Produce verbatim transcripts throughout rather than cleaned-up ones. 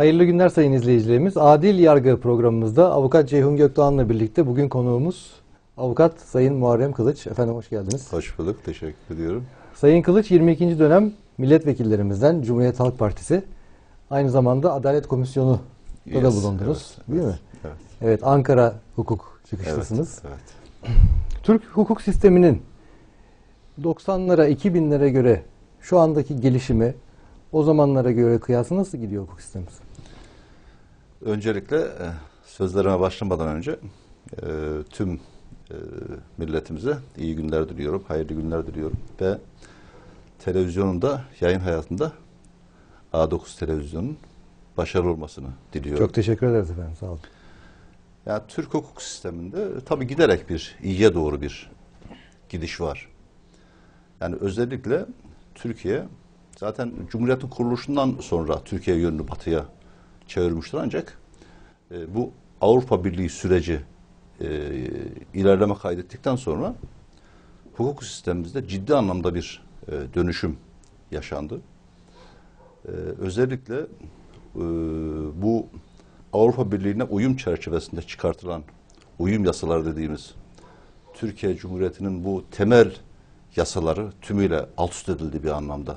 Hayırlı günler sayın izleyicilerimiz. Adil Yargı programımızda avukat Ceyhun Gökdoğan'la birlikte bugün konuğumuz avukat sayın Muharrem Kılıç. Efendim hoş geldiniz. Hoş bulduk. Teşekkür ediyorum. Sayın Kılıç yirmi ikinci dönem milletvekillerimizden Cumhuriyet Halk Partisi. Aynı zamanda Adalet Komisyonu'da yes, da bulundunuz. Evet, değil evet, mi? Evet. Evet. Ankara hukuk çıkışlısınız. Evet, evet. Türk hukuk sisteminin doksanlara iki binlere göre şu andaki gelişimi o zamanlara göre kıyası nasıl gidiyor hukuk sistemimiz? Öncelikle sözlerime başlamadan önce tüm milletimize iyi günler diliyorum, hayırlı günler diliyorum ve televizyonunda, yayın hayatında A dokuz televizyonun başarılı olmasını diliyorum. Çok teşekkür ederiz efendim, sağ olun. Yani Türk hukuk sisteminde tabii giderek bir iyiye doğru bir gidiş var. Yani özellikle Türkiye zaten Cumhuriyet'in kuruluşundan sonra Türkiye yönünü batıya çevirmiştir ancak e, bu Avrupa Birliği süreci e, ilerleme kaydettikten sonra hukuk sistemimizde ciddi anlamda bir e, dönüşüm yaşandı. E, özellikle e, bu Avrupa Birliği'ne uyum çerçevesinde çıkartılan uyum yasaları dediğimiz Türkiye Cumhuriyeti'nin bu temel yasaları tümüyle alt üst edildi bir anlamda.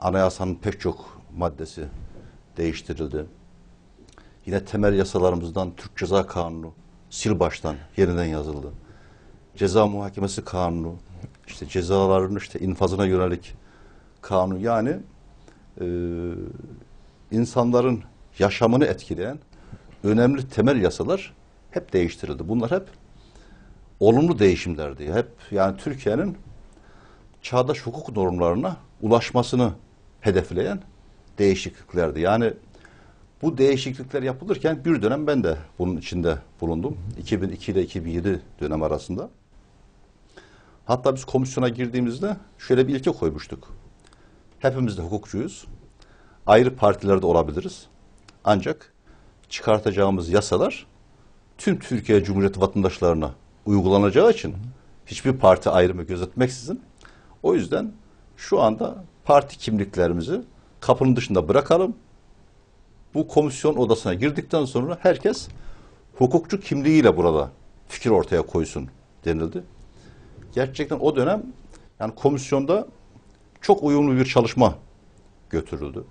Anayasanın pek çok maddesi değiştirildi. Yine temel yasalarımızdan Türk Ceza Kanunu sil baştan yeniden yazıldı. Ceza Muhakemesi Kanunu, işte cezaların işte infazına yönelik kanun, yani e, insanların yaşamını etkileyen önemli temel yasalar hep değiştirildi. Bunlar hep olumlu değişimlerdi. Hep yani Türkiye'nin çağdaş hukuk normlarına ulaşmasını hedefleyen değişikliklerdi. Yani bu değişiklikler yapılırken bir dönem ben de bunun içinde bulundum. iki bin iki ile iki bin yedi dönem arasında. Hatta biz komisyona girdiğimizde şöyle bir ilke koymuştuk. Hepimiz de hukukçuyuz. Ayrı partilerde olabiliriz. Ancak çıkartacağımız yasalar tüm Türkiye Cumhuriyeti vatandaşlarına uygulanacağı için hiçbir parti ayrımı gözetmeksizin, o yüzden şu anda parti kimliklerimizi kapının dışında bırakalım. Bu komisyon odasına girdikten sonra herkes hukukçu kimliğiyle burada fikir ortaya koysun denildi. Gerçekten o dönem yani komisyonda çok uyumlu bir çalışma götürüldü.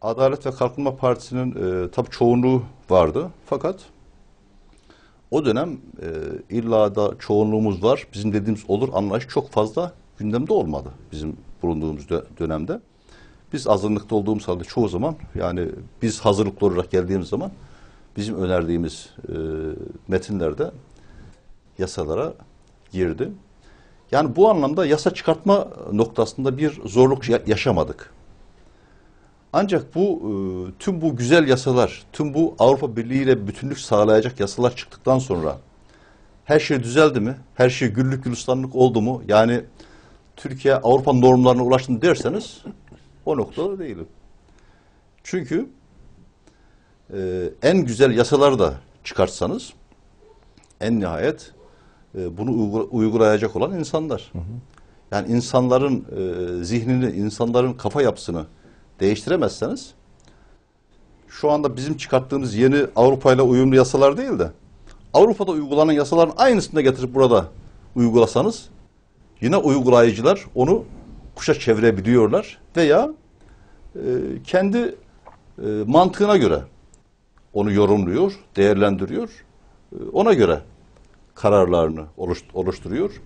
Adalet ve Kalkınma Partisi'nin e, tabii çoğunluğu vardı. Fakat o dönem e, illa da çoğunluğumuz var, bizim dediğimiz olur anlayış çok fazla gündemde olmadı bizim bulunduğumuz dönemde. Biz azınlıkta olduğumuz halde çoğu zaman, yani biz hazırlıklı olarak geldiğimiz zaman bizim önerdiğimiz e, metinlerde yasalara girdi. Yani bu anlamda yasa çıkartma noktasında bir zorluk yaşamadık. Ancak bu e, tüm bu güzel yasalar, tüm bu Avrupa Birliği ile bütünlük sağlayacak yasalar çıktıktan sonra her şey düzeldi mi? Her şey güllük gülistanlık oldu mu? Yani Türkiye Avrupa normlarına ulaştı derseniz o noktada değilim. Çünkü e, en güzel yasaları da çıkartsanız en nihayet e, bunu uygula uygulayacak olan insanlar. Hı hı. Yani insanların e, zihnini, insanların kafa yapısını değiştiremezseniz şu anda bizim çıkarttığımız yeni Avrupa ile uyumlu yasalar değil de Avrupa'da uygulanan yasaların aynısını da getirip burada uygulasanız yine uygulayıcılar onu kuşa çevirebiliyorlar veya e, kendi e, mantığına göre onu yorumluyor, değerlendiriyor, e, ona göre kararlarını oluşturuyor.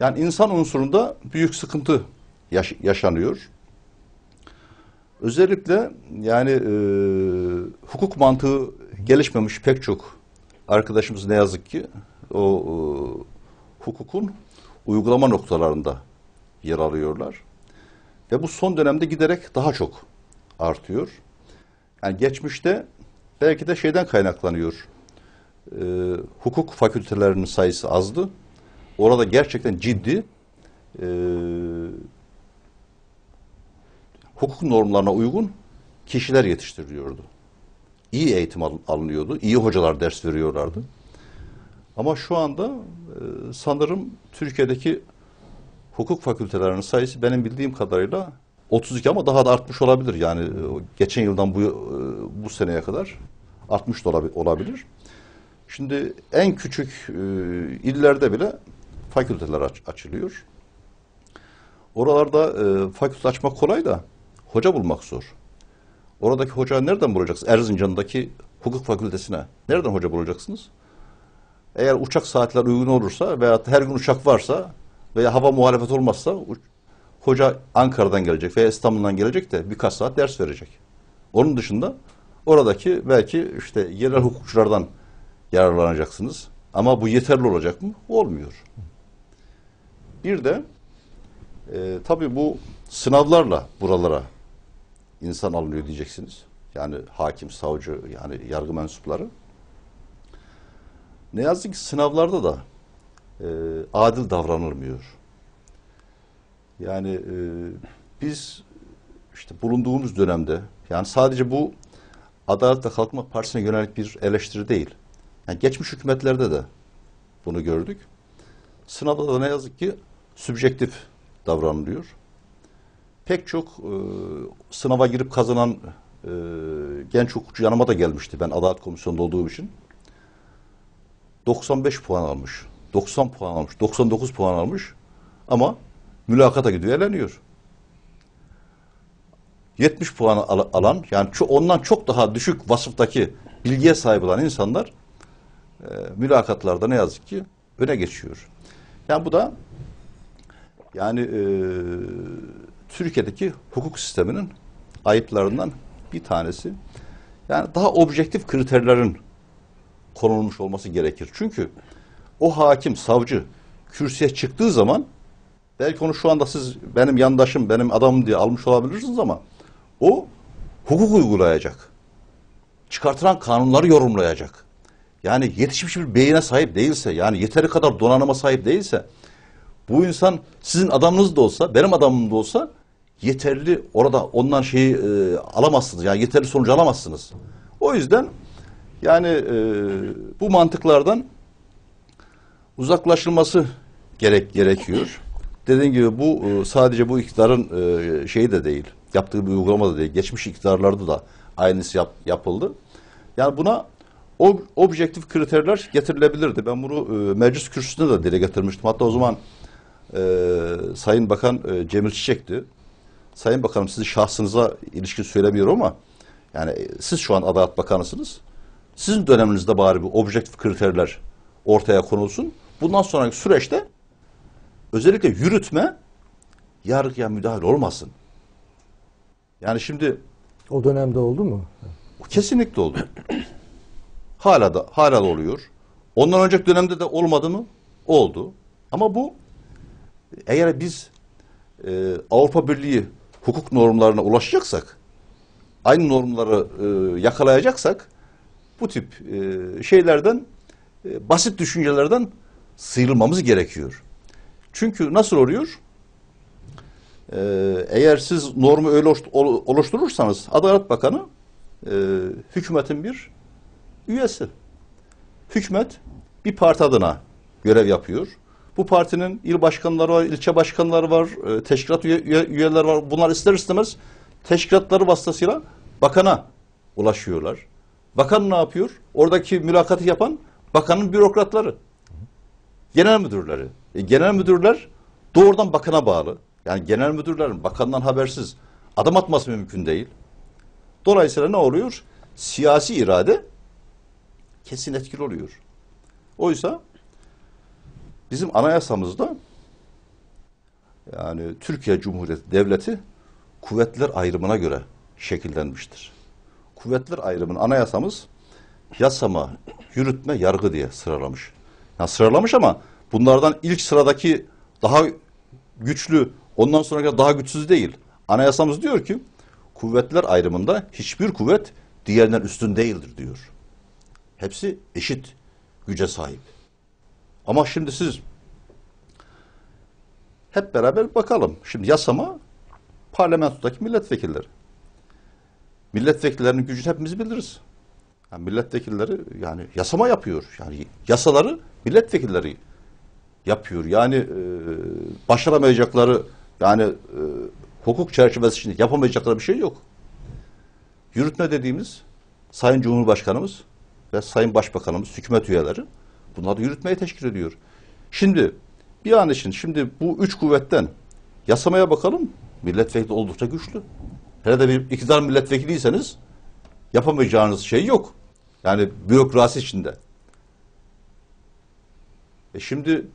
Yani insan unsurunda büyük sıkıntı yaş yaşanıyor. Özellikle yani e, hukuk mantığı gelişmemiş pek çok arkadaşımız ne yazık ki o e, hukukun uygulama noktalarında yer alıyorlar. Ve bu son dönemde giderek daha çok artıyor. Yani geçmişte belki de şeyden kaynaklanıyor. E, hukuk fakültelerinin sayısı azdı. Orada gerçekten ciddi e, hukuk normlarına uygun kişiler yetiştiriliyordu. İyi eğitim alınıyordu, iyi hocalar ders veriyorlardı. Ama şu anda sanırım Türkiye'deki hukuk fakültelerinin sayısı benim bildiğim kadarıyla otuz iki ama daha da artmış olabilir. Yani geçen yıldan bu bu seneye kadar artmış da olabilir. Şimdi en küçük e, illerde bile fakülteler aç, açılıyor. Oralarda e, fakülte açmak kolay da hoca bulmak zor. Oradaki hoca nereden bulacaksınız? Erzincan'daki hukuk fakültesine nereden hoca bulacaksınız? Eğer uçak saatler uygun olursa veya her gün uçak varsa veya hava muhalefet olmazsa hoca Ankara'dan gelecek veya İstanbul'dan gelecek de birkaç saat ders verecek. Onun dışında oradaki belki işte yerel hukukçulardan yararlanacaksınız. Ama bu yeterli olacak mı? Olmuyor. Bir de e, tabii bu sınavlarla buralara insan alınıyor diyeceksiniz. Yani hakim, savcı, yani yargı mensupları. Ne yazık ki sınavlarda da e, adil davranılmıyor. Yani e, biz işte bulunduğumuz dönemde, yani sadece bu Adalet ve Kalkınma Partisi'ne yönelik bir eleştiri değil. Yani geçmiş hükümetlerde de bunu gördük. Sınavda da ne yazık ki sübjektif davranılıyor. Pek çok e, sınava girip kazanan e, genç hukukçu yanıma da gelmişti. Ben Adalet Komisyonu'nda olduğum için. doksan beş puan almış, doksan puan almış, doksan dokuz puan almış ama mülakata gidiyor, eleniyor. yetmiş puan al alan, yani ondan çok daha düşük vasıftaki bilgiye sahip olan insanlar e, mülakatlarda ne yazık ki öne geçiyor. Yani bu da yani e, Türkiye'deki hukuk sisteminin ayıplarından bir tanesi. Yani daha objektif kriterlerin konulmuş olması gerekir. Çünkü o hakim, savcı kürsüye çıktığı zaman belki onu şu anda siz benim yandaşım, benim adamım diye almış olabilirsiniz ama o hukuk uygulayacak. Çıkartılan kanunları yorumlayacak. Yani yetişmiş bir beyine sahip değilse, yani yeteri kadar donanıma sahip değilse bu insan sizin adamınız da olsa, benim adamım da olsa yeterli orada ondan şeyi e, alamazsınız. Yani yeterli sonucu alamazsınız. O yüzden yani e, bu mantıklardan uzaklaşılması gerek gerekiyor. Dediğim gibi bu sadece bu iktidarın e, şeyi de değil, yaptığı bir uygulama da değil. Geçmiş iktidarlarda da aynısı yap, yapıldı. Yani buna ob, objektif kriterler getirilebilirdi. Ben bunu e, meclis kürsüsünde de dile getirmiştim. Hatta o zaman e, Sayın Bakan e, Cemil Çiçek'ti. Sayın Bakanım, sizi şahsınıza ilişkin söylemiyorum ama yani siz şu an Adalet Bakanısınız. Sizin döneminizde bari bir objektif kriterler ortaya konulsun. Bundan sonraki süreçte özellikle yürütme yargıya müdahale olmasın. Yani şimdi o dönemde oldu mu? Kesinlikle oldu. Hala da hala da oluyor. Ondan önceki dönemde de olmadı mı? Oldu. Ama bu eğer biz e, Avrupa Birliği hukuk normlarına ulaşacaksak, aynı normları e, yakalayacaksak bu tip e, şeylerden, e, basit düşüncelerden sıyrılmamız gerekiyor. Çünkü nasıl oluyor? E, eğer siz normu öyle oluşturursanız Adalet Bakanı e, hükümetin bir üyesi. Hükümet bir parti adına görev yapıyor. Bu partinin il başkanları var, ilçe başkanları var, e, teşkilat üye, üye, üyeleri var. Bunlar ister istemez teşkilatları vasıtasıyla bakana ulaşıyorlar. Bakan ne yapıyor? Oradaki mülakatı yapan bakanın bürokratları, genel müdürleri. E, genel müdürler doğrudan bakana bağlı. Yani genel müdürlerin bakandan habersiz adım atması mümkün değil. Dolayısıyla ne oluyor? Siyasi irade kesin etkili oluyor. Oysa bizim anayasamızda yani Türkiye Cumhuriyeti Devleti kuvvetler ayrımına göre şekillenmiştir. Kuvvetler ayrımını anayasamız yasama, yürütme, yargı diye sıralamış. Yani sıralamış ama bunlardan ilk sıradaki daha güçlü, ondan sonraki daha güçsüz değil. Anayasamız diyor ki kuvvetler ayrımında hiçbir kuvvet diğerinden üstün değildir diyor. Hepsi eşit güce sahip. Ama şimdi siz hep beraber bakalım. Şimdi yasama parlamentodaki milletvekilleri. Milletvekillerinin gücünü hepimiz biliriz. Yani milletvekilleri yani yasama yapıyor. Yani yasaları milletvekilleri yapıyor. Yani e, başaramayacakları yani e, hukuk çerçevesi içinde yapamayacakları bir şey yok. Yürütme dediğimiz Sayın Cumhurbaşkanımız ve Sayın Başbakanımız, hükümet üyeleri bunları yürütmeye teşkil ediyor. Şimdi bir an için şimdi bu üç kuvvetten yasamaya bakalım. Milletvekili oldukça güçlü. Hele de bir iktidar milletvekiliyseniz yapamayacağınız şey yok. Yani bürokrasi içinde. E şimdi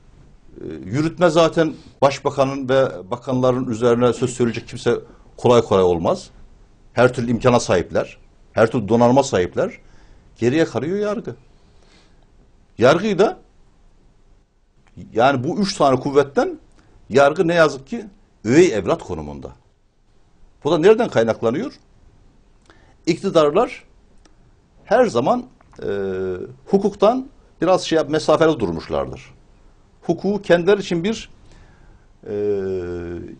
yürütme zaten başbakanın ve bakanların üzerine söz söyleyecek kimse kolay kolay olmaz. Her türlü imkana sahipler. Her türlü donanıma sahipler. Geriye kalıyor yargı. Yargıyı da yani bu üç tane kuvvetten yargı ne yazık ki üvey evlat konumunda. Bu da nereden kaynaklanıyor? İktidarlar her zaman e, hukuktan biraz şey mesafeli durmuşlardır. Hukuku kendileri için bir e,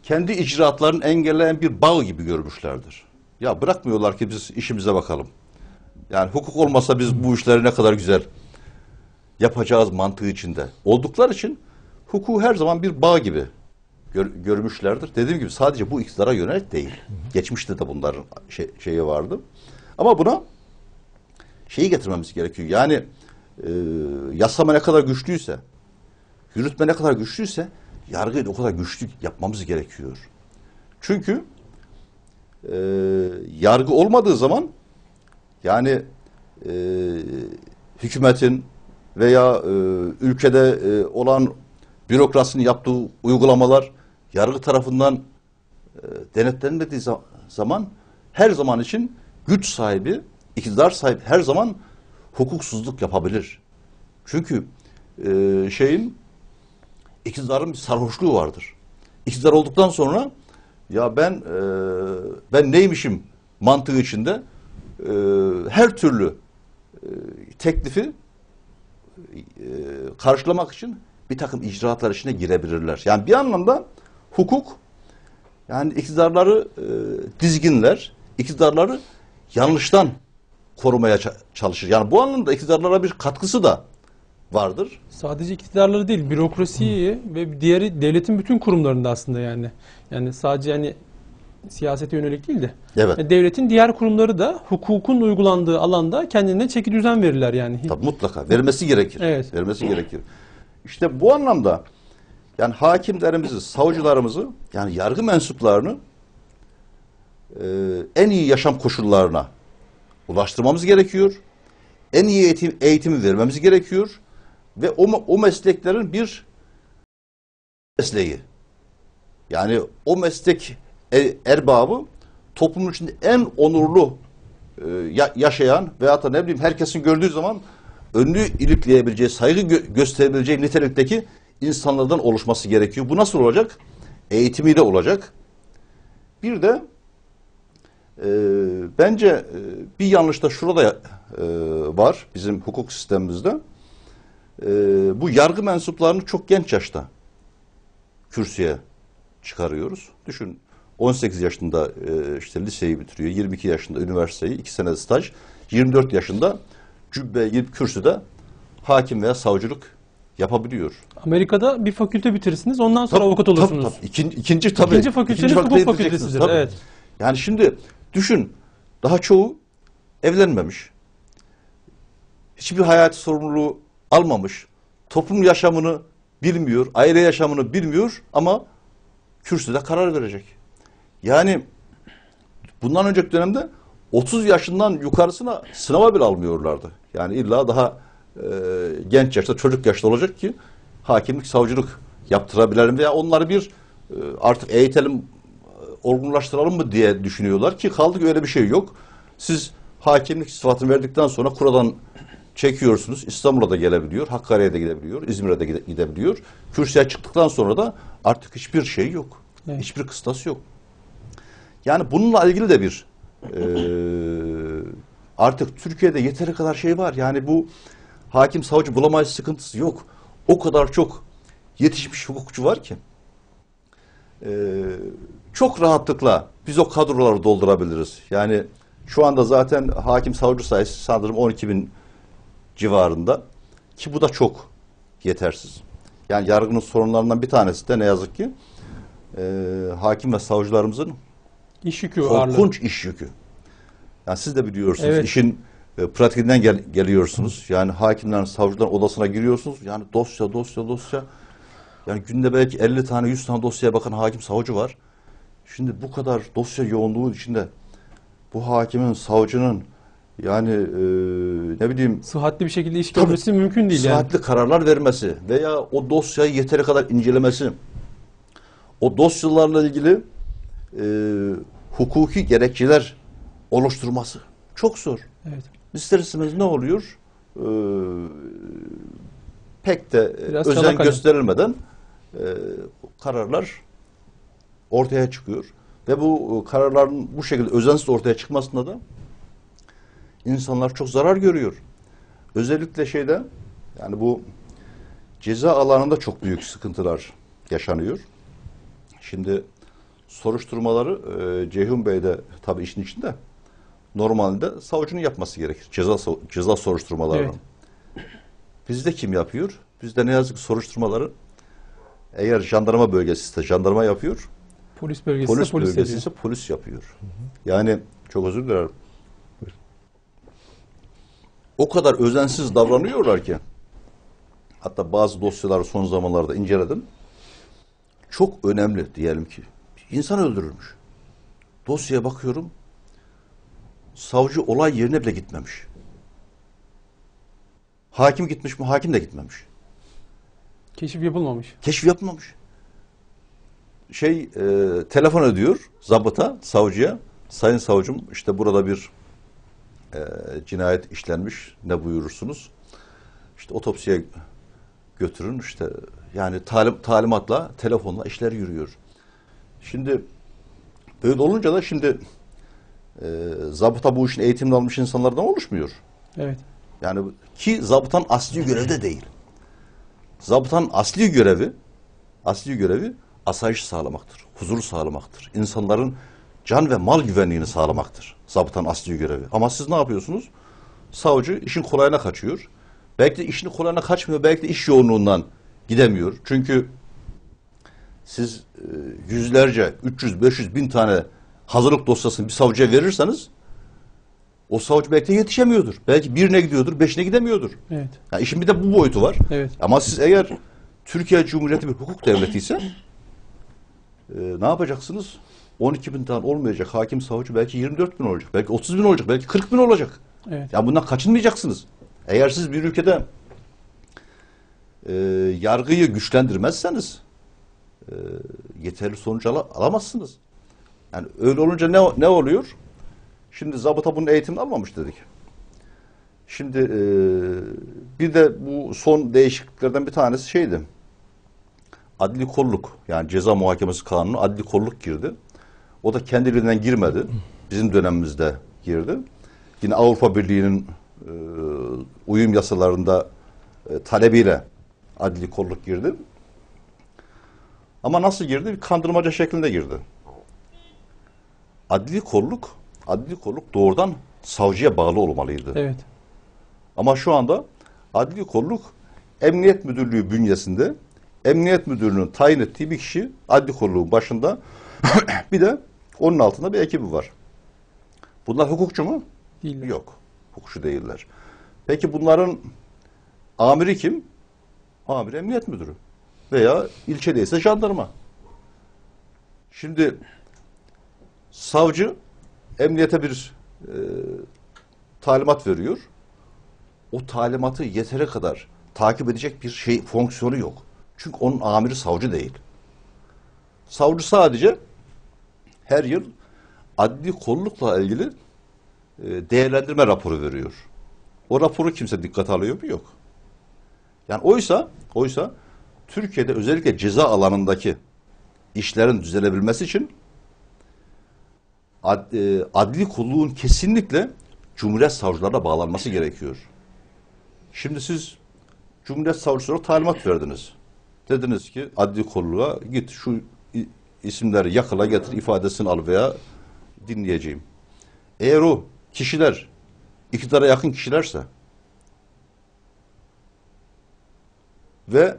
kendi icraatlarını engelleyen bir bağ gibi görmüşlerdir. Ya bırakmıyorlar ki biz işimize bakalım. Yani hukuk olmasa biz bu işleri ne kadar güzel yapacağız mantığı içinde oldukları için hukuku her zaman bir bağ gibi gör, görmüşlerdir. Dediğim gibi sadece bu iktidara yönelik değil. Geçmişte de bunların şey, şeyi vardı. Ama buna şeyi getirmemiz gerekiyor. Yani e, yasama ne kadar güçlüyse, yürütme ne kadar güçlüyse yargıyı da o kadar güçlü yapmamız gerekiyor. Çünkü e, yargı olmadığı zaman yani e, hükümetin veya e, ülkede e, olan bürokrasinin yaptığı uygulamalar yargı tarafından e, denetlenmediği za zaman her zaman için güç sahibi, iktidar sahibi her zaman hukuksuzluk yapabilir. Çünkü e, şeyin iktidarın bir sarhoşluğu vardır. İktidar olduktan sonra ya ben e, ben neymişim mantığı içinde e, her türlü e, teklifi karşılamak için bir takım icraatlar içine girebilirler. Yani bir anlamda hukuk yani iktidarları e, dizginler, iktidarları yanlıştan korumaya çalışır. Yani bu anlamda iktidarlara bir katkısı da vardır. Sadece iktidarları değil, bürokrasiyi Hı. ve diğeri devletin bütün kurumlarında aslında yani. Yani sadece yani siyasete yönelik değil de. Evet. Devletin diğer kurumları da hukukun uygulandığı alanda kendine çeki düzen verirler yani. Tabii mutlaka. Vermesi gerekir. Evet. Vermesi gerekir. İşte bu anlamda yani hakimlerimizi, savcılarımızı yani yargı mensuplarını e, en iyi yaşam koşullarına ulaştırmamız gerekiyor. En iyi eğitim, eğitimi vermemiz gerekiyor. Ve o, o mesleklerin bir mesleği. Yani o meslek erbabı toplumun içinde en onurlu e, yaşayan veyahut da ne bileyim herkesin gördüğü zaman önünü ilikleyebileceği, saygı gö gösterebileceği nitelikteki insanlardan oluşması gerekiyor. Bu nasıl olacak? Eğitimiyle olacak. Bir de e, bence e, bir yanlış da şurada e, var bizim hukuk sistemimizde. E, bu yargı mensuplarını çok genç yaşta kürsüye çıkarıyoruz. Düşün. on sekiz yaşında işte liseyi bitiriyor, yirmi iki yaşında üniversiteyi, iki sene staj, yirmi dört yaşında cübbeye girip kürsüde hakim veya savcılık yapabiliyor. Amerika'da bir fakülte bitirsiniz, ondan sonra tabii, avukat olursunuz. Tabii, tabii. İkin, ikinci tabii. İkinci fakülteniz hukuk fakültesidir. Evet. Yani şimdi düşün, daha çoğu evlenmemiş, hiçbir hayat sorumluluğu almamış, toplum yaşamını bilmiyor, aile yaşamını bilmiyor ama kürsüde karar verecek. Yani bundan önceki dönemde otuz yaşından yukarısına sınava bile almıyorlardı. Yani illa daha e, genç yaşta, çocuk yaşta olacak ki hakimlik, savcılık yaptırabilelim veya onları bir e, artık eğitelim, olgunlaştıralım mı diye düşünüyorlar ki kaldık öyle bir şey yok. Siz hakimlik sıfatını verdikten sonra kuradan çekiyorsunuz. İstanbul'a da gelebiliyor, Hakkari'ye de gidebiliyor, İzmir'e de gidebiliyor. Kürsüye çıktıktan sonra da artık hiçbir şey yok. Evet. Hiçbir kıstas yok. Yani bununla ilgili de bir e, artık Türkiye'de yeteri kadar şey var. Yani bu hakim savcı bulamayız sıkıntısı yok. O kadar çok yetişmiş hukukçu var ki e, çok rahatlıkla biz o kadroları doldurabiliriz. Yani şu anda zaten hakim savcı sayısı sanırım on iki bin civarında ki bu da çok yetersiz. Yani yargının sorunlarından bir tanesi de ne yazık ki e, e, hakim ve savcılarımızın iş yükü, korkunç iş yükü. Yani siz de biliyorsunuz, evet, işin e, pratiğinden gel geliyorsunuz. Yani hakimlerin, savcıların odasına giriyorsunuz. Yani dosya, dosya, dosya. Yani günde belki elli tane, yüz tane dosyaya bakan hakim, savcı var. Şimdi bu kadar dosya yoğunluğun içinde bu hakimin, savcının yani e, ne bileyim sıhhatli bir şekilde iş görmesi mümkün değil. Sıhhatli yani kararlar vermesi veya o dosyayı yeteri kadar incelemesi, o dosyalarla ilgili e, hukuki gerekçeler oluşturması çok zor. Evet. İsterseniz ne oluyor? E, pek de biraz özen gösterilmeden e, kararlar ortaya çıkıyor. Ve bu kararların bu şekilde özensiz ortaya çıkmasında da insanlar çok zarar görüyor. Özellikle şeyde, yani bu ceza alanında çok büyük sıkıntılar yaşanıyor. Şimdi soruşturmaları e, Ceyhun Bey de tabii işin içinde, normalde savcının yapması gerekir. Ceza ceza soruşturmalarını. Evet. Bizde kim yapıyor? Bizde ne yazık ki soruşturmaları, eğer jandarma bölgesiyse jandarma yapıyor. Polis bölgesi polis, polis, bölgesi polis yapıyor. Hı hı. Yani çok özür dilerim. Buyurun. O kadar özensiz davranıyorlar ki, hatta bazı dosyaları son zamanlarda inceledim. Çok önemli diyelim ki insan öldürülmüş. Dosyaya bakıyorum, savcı olay yerine bile gitmemiş. Hakim gitmiş mi? Hakim de gitmemiş. Keşif yapılmamış. Keşif yapılmamış. Şey e, telefon ediyor zabıta, savcıya. Sayın savcım, işte burada bir e, cinayet işlenmiş, ne buyurursunuz? İşte otopsiye götürün, işte yani talim, talimatla, telefonla işler yürüyor. Şimdi böyle olunca da şimdi e, zabıta bu işin eğitimini almış insanlardan oluşmuyor. Evet. Yani ki zabıtanın asli görevi de değil. Zabıtanın asli görevi, asli görevi asayişi sağlamaktır, huzuru sağlamaktır. İnsanların can ve mal güvenliğini sağlamaktır. Zabıtanın asli görevi. Ama siz ne yapıyorsunuz? Savcı işin kolayına kaçıyor. Belki de işin kolayına kaçmıyor, belki de iş yoğunluğundan gidemiyor. Çünkü siz yüzlerce, üç yüz, beş yüz bin tane hazırlık dosyasını bir savcıya verirseniz, o savcı belki de yetişemiyordur. Belki birine gidiyordur, beşine gidemiyordur. Evet. Yani işin bir de bu boyutu var. Evet. Ama siz eğer Türkiye Cumhuriyeti bir hukuk devleti ise e, ne yapacaksınız? on iki bin tane olmayacak hakim, savcı, belki yirmi dört bin olacak, belki otuz bin olacak, belki kırk bin olacak. Evet. Yani bundan kaçınmayacaksınız. Eğer siz bir ülkede e, yargıyı güçlendirmezseniz e, yeterli sonuç al alamazsınız. Yani öyle olunca ne, ne oluyor? Şimdi zabıta bunun eğitimini almamış dedik. Şimdi e, bir de bu son değişikliklerden bir tanesi şeydi. Adli kolluk, yani Ceza Muhakemesi Kanunu adli kolluk girdi. O da kendiliğinden girmedi. Bizim dönemimizde girdi. Yine Avrupa Birliği'nin e, uyum yasalarında e, talebiyle adli kolluk girdi. Ama nasıl girdi? Bir kandırmaca şeklinde girdi. Adli kolluk, adli kolluk doğrudan savcıya bağlı olmalıydı. Evet. Ama şu anda adli kolluk Emniyet Müdürlüğü bünyesinde, Emniyet Müdürlüğü'nün tayin ettiği bir kişi adli kolluğun başında, bir de onun altında bir ekibi var. Bunlar hukukçu mu? Değil. Yok. Hukukçu değiller. Peki bunların amiri kim? Amiri Emniyet Müdürü veya ilçedeyse jandarma. Şimdi savcı emniyete bir e, talimat veriyor. O talimatı yeteri kadar takip edecek bir şey, fonksiyonu yok. Çünkü onun amiri savcı değil. Savcı sadece her yıl adli kollukla ilgili e, değerlendirme raporu veriyor. O raporu kimse dikkate alıyor mu? Yok. Yani oysa, oysa Türkiye'de özellikle ceza alanındaki işlerin düzelebilmesi için Ad, e, adli kolluğun kesinlikle Cumhuriyet savcılarına bağlanması gerekiyor. Şimdi siz Cumhuriyet savcılarına talimat verdiniz. Dediniz ki adli kolluğa git, şu isimleri yakala getir, ifadesini al veya dinleyeceğim. Eğer o kişiler iktidara yakın kişilerse ve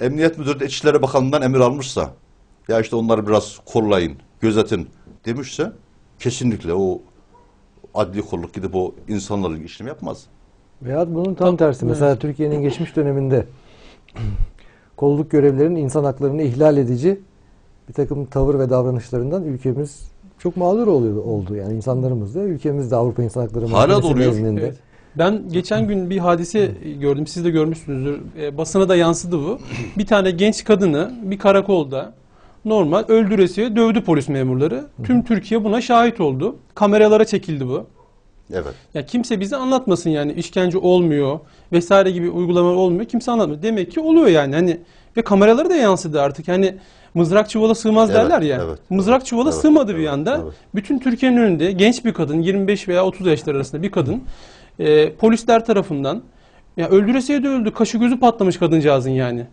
Emniyet Müdürü de İçişleri Bakanlığı'ndan emir almışsa ya işte onları biraz kollayın, gözetin demişse kesinlikle o adli kolluk gidip o insanlarla işlem yapmaz. Veya bunun tam tersi. Mesela Türkiye'nin geçmiş döneminde kolluk görevlerinin insan haklarını ihlal edici bir takım tavır ve davranışlarından ülkemiz çok mağdur oluyordu, oldu. Yani insanlarımız da, ülkemiz de Avrupa İnsan Hakları Mahkemesi'nde. Evet. Ben geçen gün bir hadise gördüm. Siz de görmüşsünüzdür. E, basına da yansıdı bu. Bir tane genç kadını bir karakolda normal öldüresiye dövdü polis memurları. Tüm Türkiye buna şahit oldu. Kameralara çekildi bu. Evet. Ya kimse bize anlatmasın yani işkence olmuyor vesaire gibi uygulamalar olmuyor. Kimse anlatmıyor. Demek ki oluyor yani. Hani ve kameralara da yansıdı artık. Hani mızrak çuvala sığmaz evet, derler ya. Evet, mızrak çuvala evet, sığmadı evet, bir anda. Evet. Bütün Türkiye'nin önünde genç bir kadın, yirmi beş veya otuz yaşlar arasında bir kadın e, polisler tarafından ya öldüresiye de öldü. Kaşı gözü patlamış kadıncağızın yani.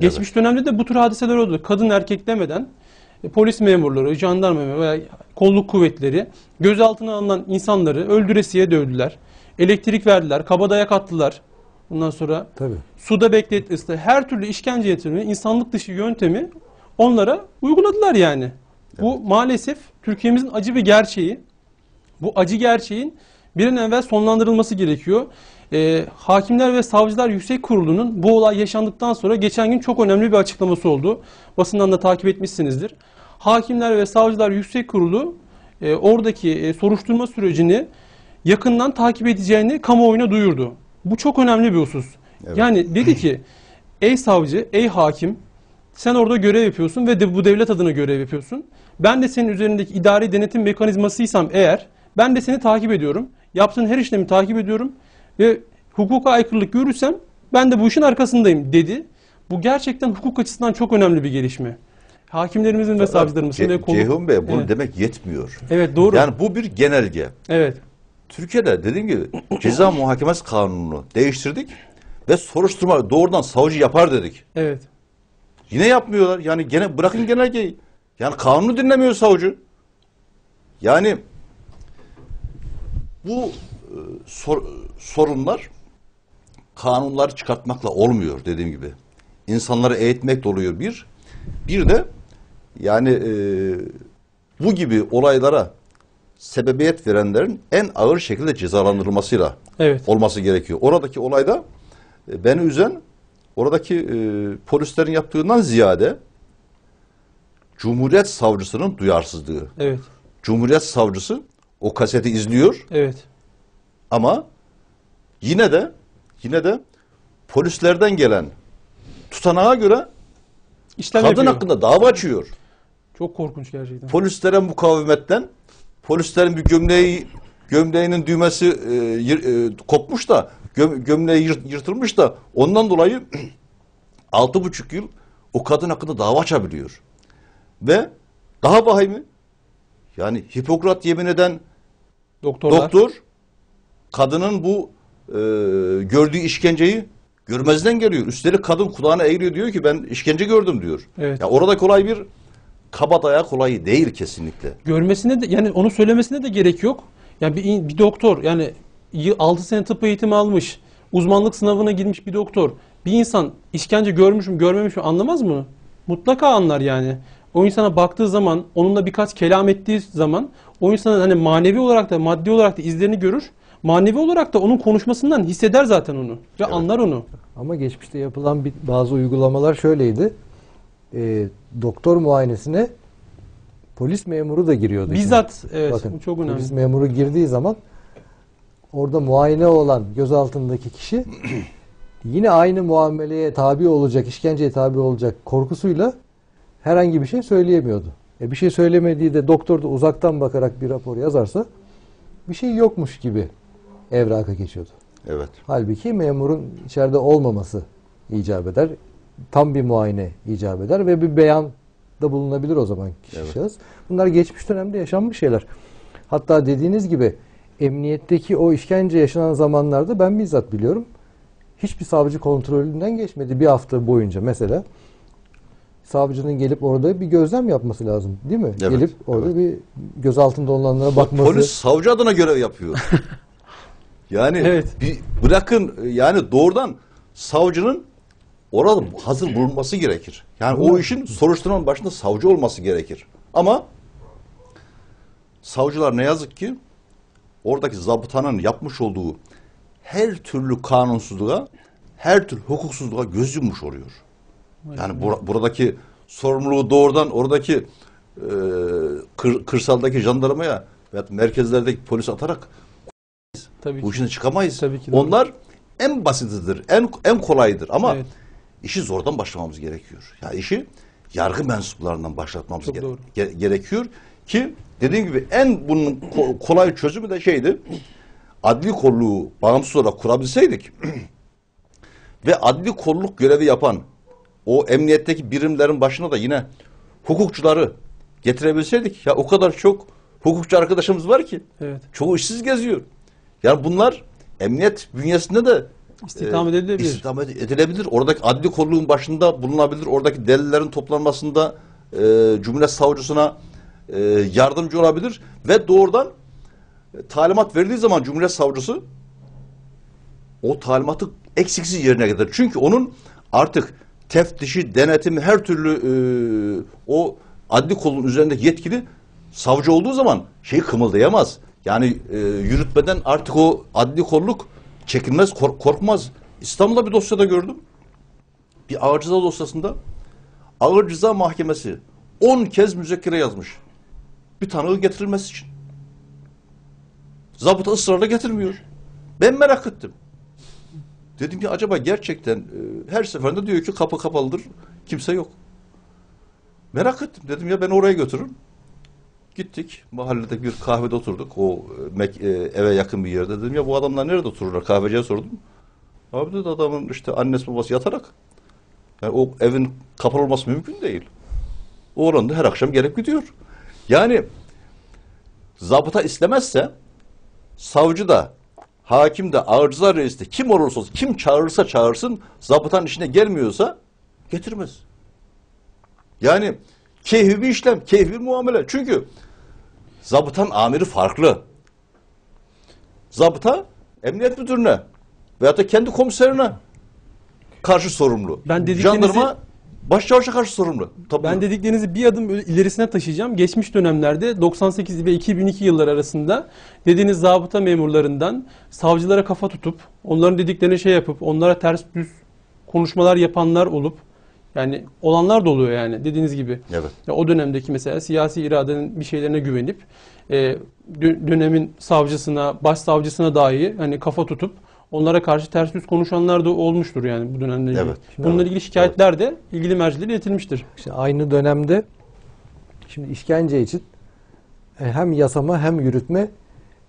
Geçmiş evet. dönemde de bu tür hadiseler oldu. Kadın erkek demeden e, polis memurları, jandarma veya kolluk kuvvetleri gözaltına alınan insanları öldüresiye dövdüler. Elektrik verdiler, kabadaya kattılar. Ondan sonra tabii. suda bekletti. Her türlü işkence yöntemi, insanlık dışı yöntemi onlara uyguladılar yani. Evet. Bu maalesef Türkiye'mizin acı bir gerçeği. Bu acı gerçeğin bir an evvel sonlandırılması gerekiyor. E, Hakimler ve Savcılar Yüksek Kurulu'nun bu olay yaşandıktan sonra geçen gün çok önemli bir açıklaması oldu. Basından da takip etmişsinizdir. Hakimler ve Savcılar Yüksek Kurulu e, oradaki e, soruşturma sürecini yakından takip edeceğini kamuoyuna duyurdu. Bu çok önemli bir husus. Evet. Yani dedi ki ey savcı, ey hakim, sen orada görev yapıyorsun ve de bu devlet adına görev yapıyorsun. Ben de senin üzerindeki idari denetim mekanizmasıysam eğer, ben de seni takip ediyorum. Yaptığın her işlemi takip ediyorum. Ve hukuka aykırılık görürsem ben de bu işin arkasındayım dedi. Bu gerçekten hukuk açısından çok önemli bir gelişme. Hakimlerimizin ve savcılarımızın ve kolluk... Ceyhun Bey bunu evet. demek yetmiyor. Evet doğru. Yani bu bir genelge. Evet. Türkiye'de dediğim gibi Ceza Muhakemesi Kanunu değiştirdik ve soruşturma doğrudan savcı yapar dedik. Evet. Yine yapmıyorlar. Yani gene bırakın genelgeyi. Yani kanunu dinlemiyor savcı. Yani bu e, sor, sorunlar kanunları çıkartmakla olmuyor dediğim gibi. İnsanları eğitmek de oluyor bir. Bir de yani e, bu gibi olaylara sebebiyet verenlerin en ağır şekilde cezalandırılmasıyla evet. olması gerekiyor. Oradaki olayda e, beni üzen oradaki e, polislerin yaptığından ziyade Cumhuriyet Savcısının duyarsızlığı. Evet. Cumhuriyet Savcısı o kaseti izliyor. Evet. Ama yine de yine de polislerden gelen tutanağa göre İşlem kadın yapıyor. Hakkında dava açıyor. Çok korkunç gerçekten. Polislere mukavemetten polislerin bir gömleği gömleğinin düğmesi e, yır, e, kopmuş da göm, gömleği yırt, yırtılmış da ondan dolayı altı buçuk yıl o kadın hakkında dava açabiliyor. Ve daha vahimi yani Hipokrat yemin eden doktorlar. Doktor kadının bu e, gördüğü işkenceyi görmezden geliyor. Üstelik kadın kulağına eğiliyor diyor ki ben işkence gördüm diyor. Evet. Ya oradaki olay bir kabadaya olayı değil kesinlikle. Görmesine de yani onu söylemesine de gerek yok. Yani bir, bir doktor yani altı sene tıp eğitimi almış, uzmanlık sınavına girmiş bir doktor. Bir insan işkence görmüş mü görmemiş mi anlamaz mı? Mutlaka anlar yani. O insana baktığı zaman, onunla birkaç kelam ettiği zaman o insanın hani manevi olarak da maddi olarak da izlerini görür. Manevi olarak da onun konuşmasından hisseder zaten onu. Ve evet. anlar onu. Ama geçmişte yapılan bazı uygulamalar şöyleydi. E, doktor muayenesine polis memuru da giriyordu. Bizzat şimdi. Evet. Bakın, bu çok önemli. Polis memuru girdiği zaman orada muayene olan gözaltındaki kişi yine aynı muameleye tabi olacak, işkenceye tabi olacak korkusuyla herhangi bir şey söyleyemiyordu. E bir şey söylemediği de doktor da uzaktan bakarak bir rapor yazarsa bir şey yokmuş gibi evraka geçiyordu. Evet. Halbuki memurun içeride olmaması icap eder. Tam bir muayene icap eder ve bir beyan da bulunabilir o zaman kişi evet. şahıs. Bunlar geçmiş dönemde yaşanmış şeyler. Hatta dediğiniz gibi emniyetteki o işkence yaşanan zamanlarda ben bizzat biliyorum. Hiçbir savcı kontrolünden geçmedi bir hafta boyunca mesela. Savcının gelip orada bir gözlem yapması lazım değil mi? Evet, gelip orada evet. bir gözaltında olanlara bakması. Polis savcı adına görev yapıyor. Yani evet. bir bırakın yani doğrudan savcının orada hazır bulunması gerekir. Yani o işin soruşturmanın başında savcı olması gerekir. Ama savcılar ne yazık ki oradaki zabıtanın yapmış olduğu her türlü kanunsuzluğa, her türlü hukuksuzluğa göz yummuş oluyor. Yani bur buradaki sorumluluğu doğrudan oradaki e, kır kırsaldaki jandarmaya veya merkezlerdeki polise atarak tabii bu işine çıkamayız. Tabii ki, onlar en basitidir, en en kolaydır ama evet, işi zordan başlamamız gerekiyor. Yani işi yargı mensuplarından başlatmamız gere gere gerekiyor ki dediğim gibi en bunun ko kolay çözümü de şeydi. Adli kolluğu bağımsız olarak kurabilseydik ve adli kolluk görevi yapan o emniyetteki birimlerin başına da yine hukukçuları getirebilseydik, ya o kadar çok hukukçu arkadaşımız var ki. Evet. Çoğu işsiz geziyor. Yani bunlar emniyet bünyesinde de istihdam edilebilir. E, istihdam edilebilir. Oradaki adli kolluğun başında bulunabilir. Oradaki delillerin toplanmasında e, Cumhuriyet Savcısına e, yardımcı olabilir ve doğrudan e, talimat verildiği zaman Cumhuriyet Savcısı o talimatı eksiksiz yerine getirir. Çünkü onun artık teftişi, denetimi, her türlü e, o adli kolun üzerindeki yetkili savcı olduğu zaman şeyi kımıldayamaz. Yani e, yürütmeden artık o adli kolluk çekinmez, kork korkmaz. İstanbul'da bir dosyada gördüm. Bir ağır ceza dosyasında Ağır Ceza Mahkemesi on kez müzekkere yazmış. Bir tanığı getirilmesi için. Zabıta ısrarla getirmiyor. Ben merak ettim. Dedim ki acaba gerçekten e, her seferinde diyor ki kapı kapalıdır, kimse yok. Merak ettim. Dedim ya ben oraya götürürüm. Gittik. Mahallede bir kahvede oturduk. O e, eve yakın bir yerde. Dedim ya bu adamlar nerede otururlar? Kahveciye sordum. Abi dedi adamın işte annesi babası yatarak. Yani o evin kapalı olması mümkün değil. Oğlan da her akşam gelip gidiyor. Yani zabıta istemezse savcı da, hakim de, ağır ceza reisi de, kim olursa olsun, kim çağırırsa çağırsın, zabıtanın işine gelmiyorsa getirmez. Yani keyfi bir işlem, keyfi bir muamele. Çünkü zabıtanın amiri farklı. Zabıta emniyet müdürüne veyahut da kendi komiserine karşı sorumlu. Ben dediklerinizi... Jandarma başçavuşa karşı sorumlu. Tabii ben dediklerinizi bir adım ilerisine taşıyacağım. Geçmiş dönemlerde doksan sekiz ve iki bin iki yılları arasında dediğiniz zabıta memurlarından savcılara kafa tutup, onların dediklerine şey yapıp, onlara ters düz konuşmalar yapanlar olup, yani olanlar da oluyor yani dediğiniz gibi. Evet. Ya o dönemdeki mesela siyasi iradenin bir şeylerine güvenip e, dönemin savcısına, başsavcısına dahi hani kafa tutup onlara karşı ters düz konuşanlar da olmuştur yani bu dönemde. Evet. Bununla ilgili şikayetler evet, de ilgili mercilere iletilmiştir. İşte aynı dönemde şimdi işkence için hem yasama hem yürütme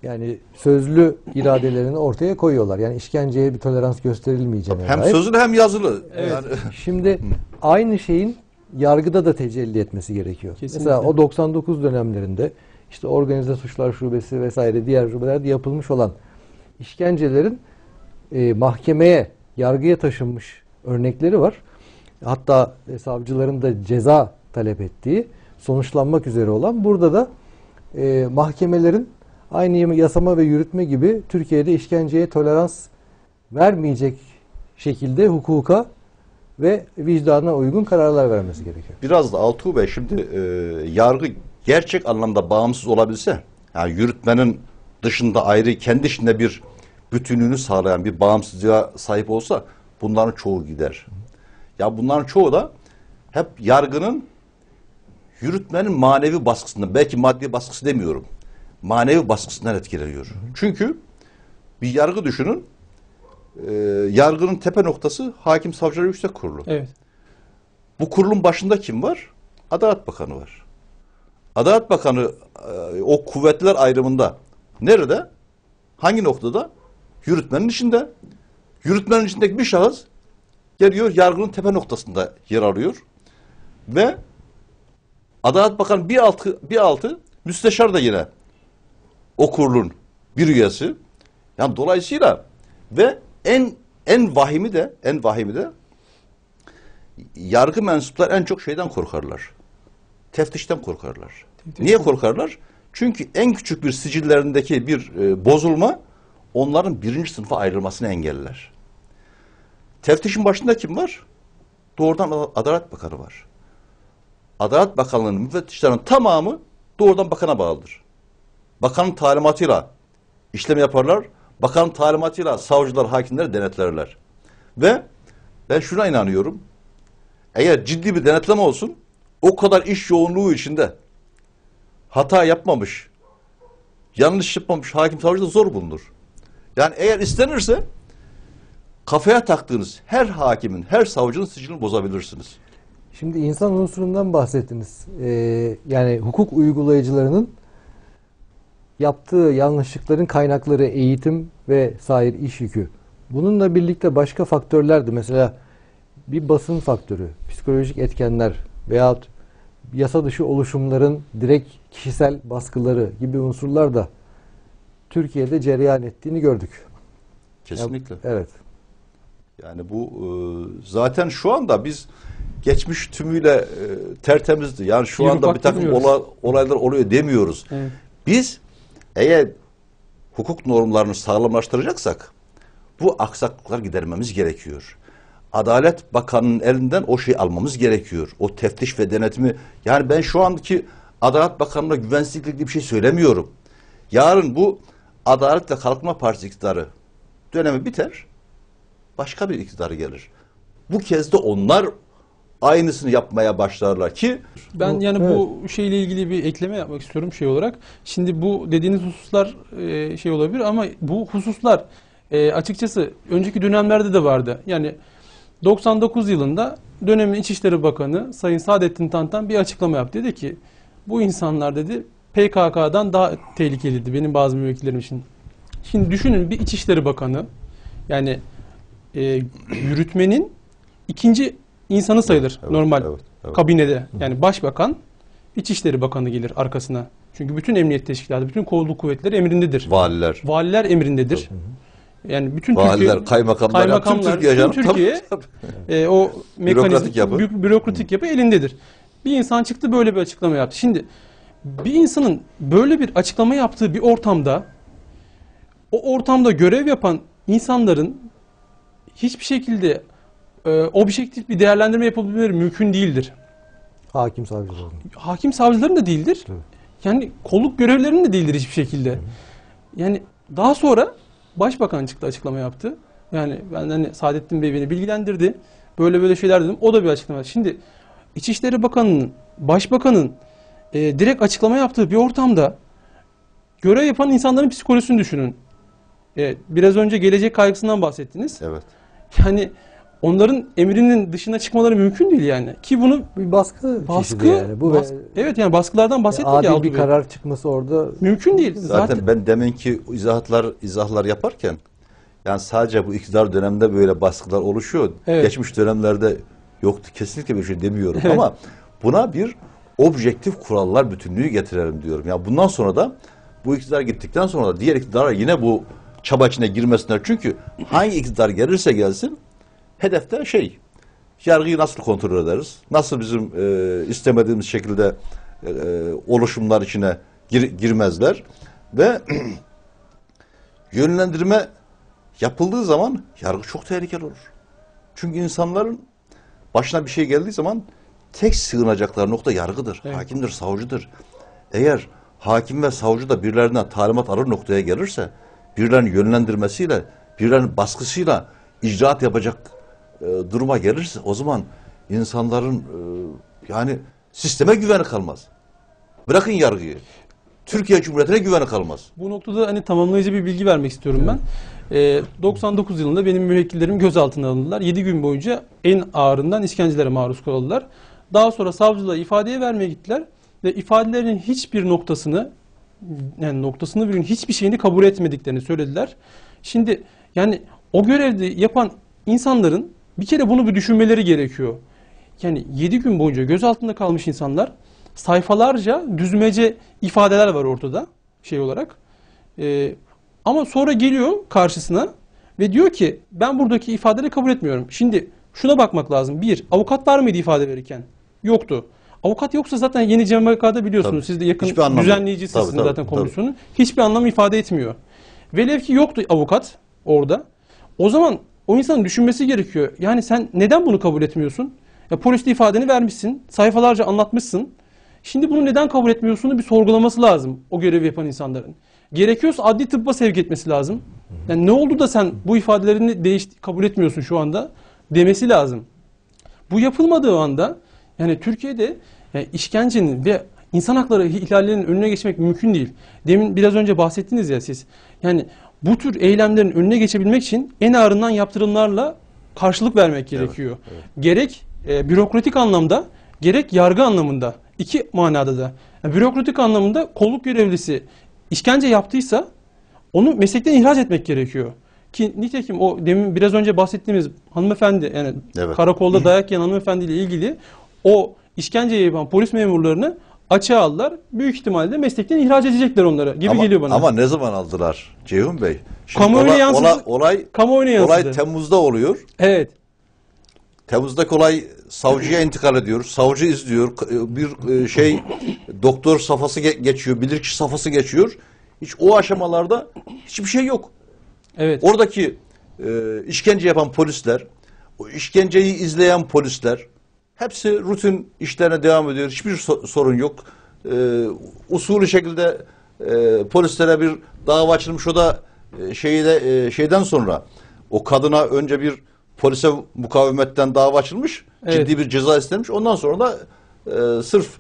yani sözlü iradelerini ortaya koyuyorlar. Yani işkenceye bir tolerans gösterilmeyeceğine dair. Hem sözlü hem yazılı. Evet. Yani. Şimdi aynı şeyin yargıda da tecelli etmesi gerekiyor. Kesinlikle. Mesela o doksan dokuz dönemlerinde işte organize suçlar şubesi vesaire diğer şubelerde yapılmış olan işkencelerin E, mahkemeye, yargıya taşınmış örnekleri var. Hatta e, savcıların da ceza talep ettiği, sonuçlanmak üzere olan. Burada da e, mahkemelerin aynı yasama ve yürütme gibi Türkiye'de işkenceye tolerans vermeyecek şekilde hukuka ve vicdana uygun kararlar vermesi gerekiyor. Biraz da Altuğ Bey şimdi e, yargı gerçek anlamda bağımsız olabilse, yani yürütmenin dışında ayrı, kendi içinde bir bütünlüğünü sağlayan bir bağımsızlığa sahip olsa bunların çoğu gider. Ya bunların çoğu da hep yargının, yürütmenin manevi baskısından, belki maddi baskısı demiyorum, manevi baskısından etkileniyor. Hı hı. Çünkü bir yargı düşünün, e, yargının tepe noktası Hakim Savcılar Yüksek Kurulu. Evet. Bu kurulun başında kim var? Adalet Bakanı var. Adalet Bakanı e, o kuvvetler ayrımında nerede? Hangi noktada? Yürütmenin içinde. Yürütmenin içindeki bir şahıs geliyor yargının tepe noktasında yer alıyor. Ve Adalet Bakanı bir altı, bir altı müsteşar da yine o kurulun bir üyesi. Yani dolayısıyla ve en en vahimi de en vahimi de yargı mensupları en çok şeyden korkarlar. Teftişten korkarlar. Teftiş. Niye korkarlar? Çünkü en küçük bir sicillerindeki bir e, bozulma onların birinci sınıfa ayrılmasını engeller. Teftişin başında kim var? doğrudan Adalet Bakanı var. Adalet Bakanlığı'nın müfettişlerin tamamı doğrudan bakana bağlıdır. Bakanın talimatıyla işlem yaparlar. Bakanın talimatıyla savcılar, hakimler denetlerler. Ve ben şuna inanıyorum. Eğer ciddi bir denetleme olsun, o kadar iş yoğunluğu içinde hata yapmamış, yanlış yapmamış hakim savcı da zor bulunur. Yani eğer istenirse kafaya taktığınız her hakimin, her savcının sicilini bozabilirsiniz. Şimdi insan unsurundan bahsettiniz. Ee, yani hukuk uygulayıcılarının yaptığı yanlışlıkların kaynakları eğitim ve sair iş yükü. Bununla birlikte başka faktörlerdi. Mesela bir basın faktörü, psikolojik etkenler veyahut yasa dışı oluşumların direkt kişisel baskıları gibi unsurlar da Türkiye'de cereyan ettiğini gördük. Kesinlikle. Yani, evet. Yani bu zaten şu anda biz geçmiş tümüyle tertemizdi. Yani şu anda bir takım olaylar oluyor demiyoruz. Evet. Biz eğer hukuk normlarını sağlamlaştıracaksak bu aksaklıklar gidermemiz gerekiyor. Adalet Bakanı'nın elinden o şeyi almamız gerekiyor. O teftiş ve denetimi. Yani ben şu andaki Adalet Bakanı'na güvensizlikle ilgili bir şey söylemiyorum. Yarın bu Adalet ve Kalkınma Partisi iktidarı dönemi biter. Başka bir iktidarı gelir. Bu kez de onlar aynısını yapmaya başlarlar ki... Ben yani evet. bu şeyle ilgili bir ekleme yapmak istiyorum şey olarak. Şimdi bu dediğiniz hususlar şey olabilir ama bu hususlar açıkçası önceki dönemlerde de vardı. Yani doksan dokuz yılında dönemin İçişleri Bakanı Sayın Saadettin Tantan bir açıklama yaptı. Dedi ki bu insanlar dedi P K K'dan daha tehlikeliydi benim bazı müvekkillerim için. Şimdi düşünün bir İçişleri Bakanı yani e, yürütmenin ikinci insanı sayılır evet, normal evet, evet. kabinede. Yani Başbakan, İçişleri Bakanı gelir arkasına. Çünkü bütün emniyet teşkilatı, bütün kolluk kuvvetleri emrindedir. Valiler. Valiler emrindedir. Evet. Yani bütün Valiler, Türkiye, kaymakamlar, kaymakamlar tüm Türkiye, tüm Türkiye e, o bürokratik yapı. bürokratik yapı elindedir. Bir insan çıktı böyle bir açıklama yaptı. Şimdi bir insanın böyle bir açıklama yaptığı bir ortamda o ortamda görev yapan insanların hiçbir şekilde e, objektif bir değerlendirme yapabilmeleri mümkün değildir. Hakim savcıların. Hakim savcıların da değildir. Evet. Yani kolluk görevlerinin de değildir hiçbir şekilde. Evet. Yani daha sonra Başbakan çıktı açıklama yaptı. Yani ben hani Saadettin Bey beni bilgilendirdi. Böyle böyle şeyler dedim. O da bir açıklama. Şimdi İçişleri Bakanı'nın, Başbakan'ın e, direkt açıklama yaptığı bir ortamda görev yapan insanların psikolojisini düşünün. E, biraz önce gelecek kaygısından bahsettiniz. Evet. Yani onların emrinin dışına çıkmaları mümkün değil yani. Ki bunu bir baskı baskı yani. Bu baskı, ve, evet yani baskılardan bahsetmiyor. Adil bir karar çıkması orada mümkün değil. Zaten, zaten ben deminki izahatlar izahlar yaparken yani sadece bu iktidar döneminde böyle baskılar oluşuyor. Evet. Geçmiş dönemlerde yoktu. Kesinlikle bir şey demiyorum evet. ama buna bir objektif kurallar bütünlüğü getirelim diyorum. Ya yani bundan sonra da bu iktidar gittikten sonra da diğer iktidara yine bu çaba içine girmesinler. Çünkü hangi iktidar gelirse gelsin hedefte şey, yargıyı nasıl kontrol ederiz? Nasıl bizim e, istemediğimiz şekilde e, oluşumlar içine gir, girmezler? Ve yönlendirme yapıldığı zaman yargı çok tehlikeli olur. Çünkü insanların başına bir şey geldiği zaman tek sığınacakları nokta yargıdır, evet. hakimdir, savcıdır. Eğer hakim ve savcı da birilerinden talimat alır noktaya gelirse, birilerinin yönlendirmesiyle, birilerinin baskısıyla icraat yapacak duruma gelirse o zaman insanların e, yani sisteme güveni kalmaz. Bırakın yargıyı. Türkiye Cumhuriyeti'ne güveni kalmaz. Bu noktada hani tamamlayıcı bir bilgi vermek istiyorum evet. ben. E, doksan dokuz yılında benim müvekkillerim gözaltına alındılar. yedi gün boyunca en ağırından işkencelere maruz kaldılar. Daha sonra savcılığa ifadeye vermeye gittiler ve ifadelerinin hiçbir noktasını yani noktasını bugün hiçbir şeyini kabul etmediklerini söylediler. Şimdi yani o görevde yapan İnsanların bir kere bunu bir düşünmeleri gerekiyor. Yani yedi gün boyunca gözaltında kalmış insanlar sayfalarca düzmece ifadeler var ortada şey olarak. Ee, ama sonra geliyor karşısına ve diyor ki ben buradaki ifadeleri kabul etmiyorum. Şimdi şuna bakmak lazım. Bir, avukat var mıydı ifade verirken? Yoktu. Avukat yoksa zaten yeni C M K'da biliyorsunuz tabii. siz de yakın düzenleyicisiniz tabii, zaten komisyonun. Hiçbir anlam ifade etmiyor. Velev ki yoktu avukat orada. O zaman o insanın düşünmesi gerekiyor. Yani sen neden bunu kabul etmiyorsun? Ya poliste ifadeni vermişsin, sayfalarca anlatmışsın. Şimdi bunu neden kabul etmiyorsun'u bir sorgulaması lazım o görevi yapan insanların. Gerekiyorsa adli tıbba sevk etmesi lazım. Yani ne oldu da sen bu ifadelerini değiş kabul etmiyorsun şu anda demesi lazım. Bu yapılmadığı anda yani Türkiye'de yani işkencenin ve insan hakları ihlallerinin önüne geçmek mümkün değil. Demin biraz önce bahsettiniz ya siz. Yani bu tür eylemlerin önüne geçebilmek için en ağırından yaptırımlarla karşılık vermek gerekiyor. Evet, evet. Gerek e, bürokratik anlamda, gerek yargı anlamında. İki manada da. Yani bürokratik anlamında kolluk görevlisi işkence yaptıysa onu meslekten ihraç etmek gerekiyor. Ki nitekim o demin biraz önce bahsettiğimiz hanımefendi, yani evet, karakolda dayak yiyen hanımefendiyle ilgili o işkenceyi yapan polis memurlarını açığa aldılar. Büyük ihtimalle meslekten ihraç edecekler onlara gibi ama, geliyor bana. Ama ne zaman aldılar Ceyhun Bey? Kamuoyuna yansıdı. Olay, olay, kamuoyuna yansıdı. Olay Temmuz'da oluyor. Evet. Temmuz'da kolay savcıya intikal ediyor. Savcı izliyor. Bir şey doktor safhası geçiyor. Bilirkişi safhası geçiyor. Hiç o aşamalarda hiçbir şey yok. Evet. Oradaki e, işkence yapan polisler, o işkenceyi izleyen polisler hepsi rutin işlerine devam ediyor. Hiçbir so sorun yok. E, usulü şekilde e, polislere bir dava açılmış. O da e, şeyde, e, şeyden sonra o kadına önce bir polise mukavemetten dava açılmış. Evet. Ciddi bir ceza istenmiş. Ondan sonra da e, sırf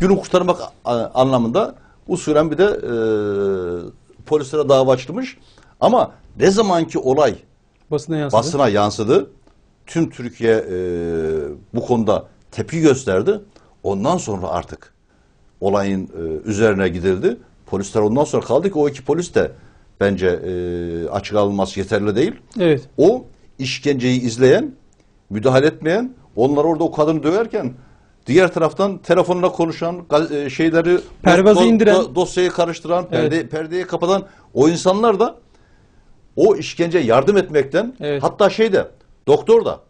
günü kurtarmak anlamında usulen bir de e, polislere dava açılmış. Ama ne zamanki olay basına yansıdı, basına yansıdı tüm Türkiye e, bu konuda tepki gösterdi. Ondan sonra artık olayın e, üzerine gidildi. Polisler ondan sonra kaldı ki o iki polis de bence e, açık alınması yeterli değil. Evet. O işkenceyi izleyen, müdahale etmeyen, onlar orada o kadını döverken diğer taraftan telefonla konuşan, şeyleri, pervazı indiren, dosyayı karıştıran, evet, perde, perdeyi kapatan o insanlar da o işkenceye yardım etmekten, evet, hatta şey de, doktor da,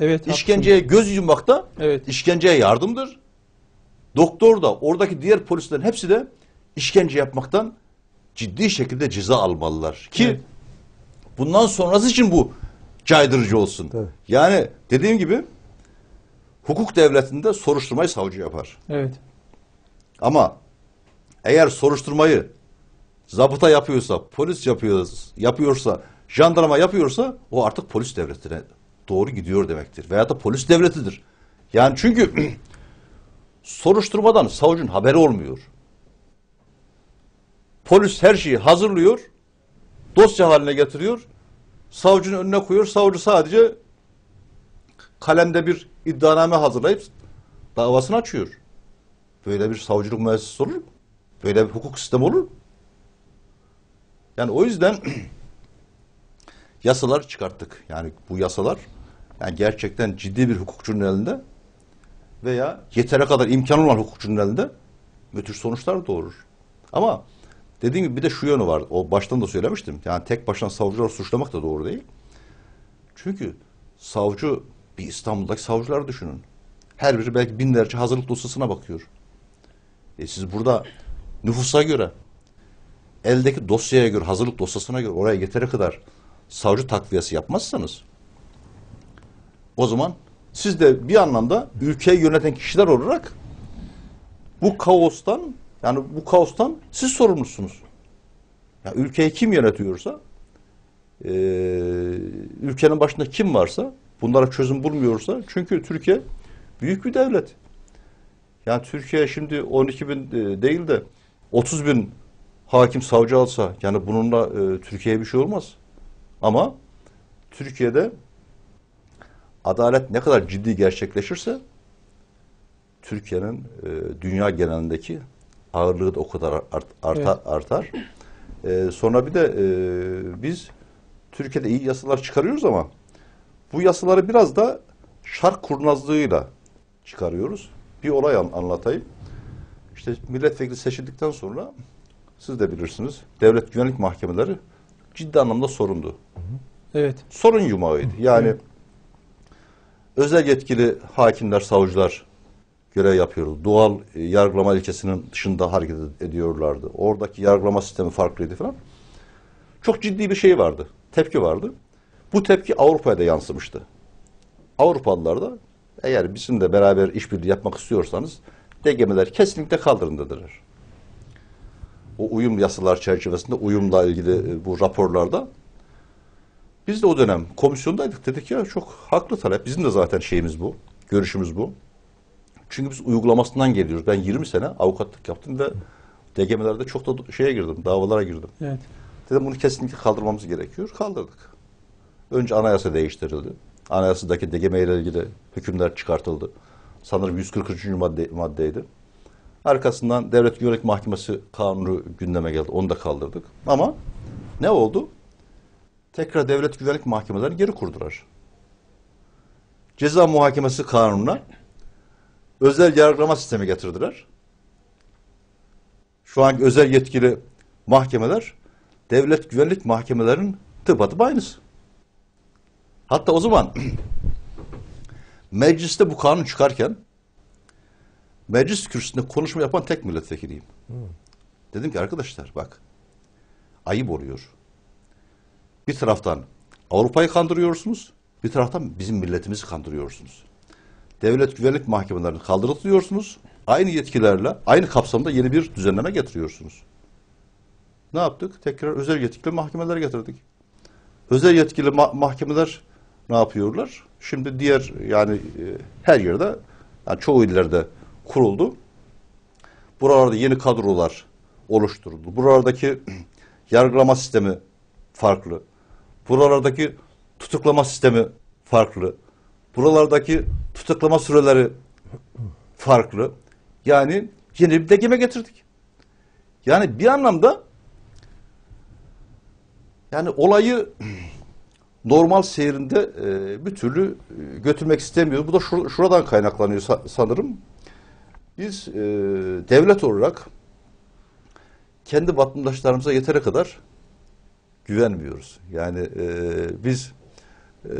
evet, işkenceye haklısın, göz yummak da, evet, işkenceye yardımdır. Doktor da, oradaki diğer polislerin hepsi de işkence yapmaktan ciddi şekilde ceza almalılar. Ki evet, bundan sonrası için bu caydırıcı olsun. Tabii. Yani dediğim gibi hukuk devletinde soruşturmayı savcı yapar. Evet. Ama eğer soruşturmayı zabıta yapıyorsa, polis yapıyor, yapıyorsa, jandarma yapıyorsa o artık polis devletine doğru gidiyor demektir. Veya da polis devletidir. Yani çünkü soruşturmadan savcının haberi olmuyor. Polis her şeyi hazırlıyor, dosya haline getiriyor, savcının önüne koyuyor. Savcı sadece kalemde bir iddianame hazırlayıp davasını açıyor. Böyle bir savcılık müessesesi olur mu? Böyle bir hukuk sistemi olur mu? Yani o yüzden yasalar çıkarttık. Yani bu yasalar yani gerçekten ciddi bir hukukçunun elinde veya yetere kadar imkan olan hukukçunun elinde müthiş sonuçlar doğurur. Ama dediğim gibi bir de şu yönü var. O baştan da söylemiştim. Yani tek başına savcıları suçlamak da doğru değil. Çünkü savcı, bir İstanbul'daki savcıları düşünün. Her biri belki binlerce hazırlık dosyasına bakıyor. E siz burada nüfusa göre, eldeki dosyaya göre, hazırlık dosyasına göre oraya yeteri kadar savcı takviyesi yapmazsanız o zaman siz de bir anlamda ülkeyi yöneten kişiler olarak bu kaostan, yani bu kaostan siz sorumlusunuz. Yani ülkeyi kim yönetiyorsa, e, ülkenin başında kim varsa, bunlara çözüm bulmuyorsa, çünkü Türkiye büyük bir devlet. Yani Türkiye şimdi on iki bin değil de otuz bin hakim savcı alsa, yani bununla e, Türkiye'ye bir şey olmaz. Ama Türkiye'de adalet ne kadar ciddi gerçekleşirse Türkiye'nin e, dünya genelindeki ağırlığı da o kadar art, artar. Evet. artar. E, sonra bir de e, biz Türkiye'de iyi yasalar çıkarıyoruz ama bu yasaları biraz da şark kurnazlığıyla çıkarıyoruz. Bir olay an, anlatayım. İşte milletvekili seçildikten sonra siz de bilirsiniz, Devlet Güvenlik Mahkemeleri ciddi anlamda sorundu. Evet. Sorun yumağıydı. Yani evet, özel yetkili hakimler, savcılar görev yapıyordu. Doğal e, yargılama ilkesinin dışında hareket ediyorlardı. Oradaki yargılama sistemi farklıydı falan. Çok ciddi bir şey vardı. Tepki vardı. Bu tepki Avrupa'ya da yansımıştı. Avrupalılar da Eğer bizimle beraber işbirliği yapmak istiyorsanız D G M'ler kesinlikle kaldırın dediler. O uyum yasalar çerçevesinde uyumla ilgili bu raporlarda biz de o dönem komisyondaydık, dedik ya çok haklı talep. Bizim de zaten şeyimiz bu, görüşümüz bu. Çünkü biz uygulamasından geliyoruz. Ben yirmi sene avukatlık yaptım ve D G M'lerde çok da şeye girdim, davalara girdim. Evet. Dedim bunu kesinlikle kaldırmamız gerekiyor. Kaldırdık. Önce anayasa değiştirildi. Anayasadaki D G M ile ilgili hükümler çıkartıldı. Sanırım yüz kırk üçüncü maddeydi. Arkasından Devlet Güvenlik Mahkemesi Kanunu gündeme geldi. Onu da kaldırdık. Ama ne oldu? Tekrar Devlet Güvenlik Mahkemeleri geri kurdular. Ceza Muhakemesi Kanunu'na özel yargılama sistemi getirdiler. Şu anki özel yetkili mahkemeler Devlet Güvenlik Mahkemelerinin tıpatıp aynısı. Hatta o zaman mecliste bu kanun çıkarken meclis kürsüsünde konuşma yapan tek milletvekiliyim. Hmm. Dedim ki arkadaşlar bak ayıp oluyor. Bir taraftan Avrupa'yı kandırıyorsunuz, bir taraftan bizim milletimizi kandırıyorsunuz. Devlet güvenlik mahkemelerini kaldırılıyorsunuz, aynı yetkilerle, aynı kapsamda yeni bir düzenleme getiriyorsunuz. Ne yaptık? Tekrar özel yetkili mahkemeler getirdik. Özel yetkili ma mahkemeler ne yapıyorlar? Şimdi diğer yani e, her yerde, yani çoğu illerde kuruldu. Buralarda yeni kadrolar oluşturuldu. Buralardaki yargılama sistemi farklı. Buralardaki tutuklama sistemi farklı. Buralardaki tutuklama süreleri farklı. Yani yeni bir D G M getirdik. Yani bir anlamda yani olayı normal seyrinde bir türlü götürmek istemiyoruz. Bu da şuradan kaynaklanıyor sanırım. Biz devlet olarak kendi vatandaşlarımıza yeteri kadar güvenmiyoruz. Yani e, biz e,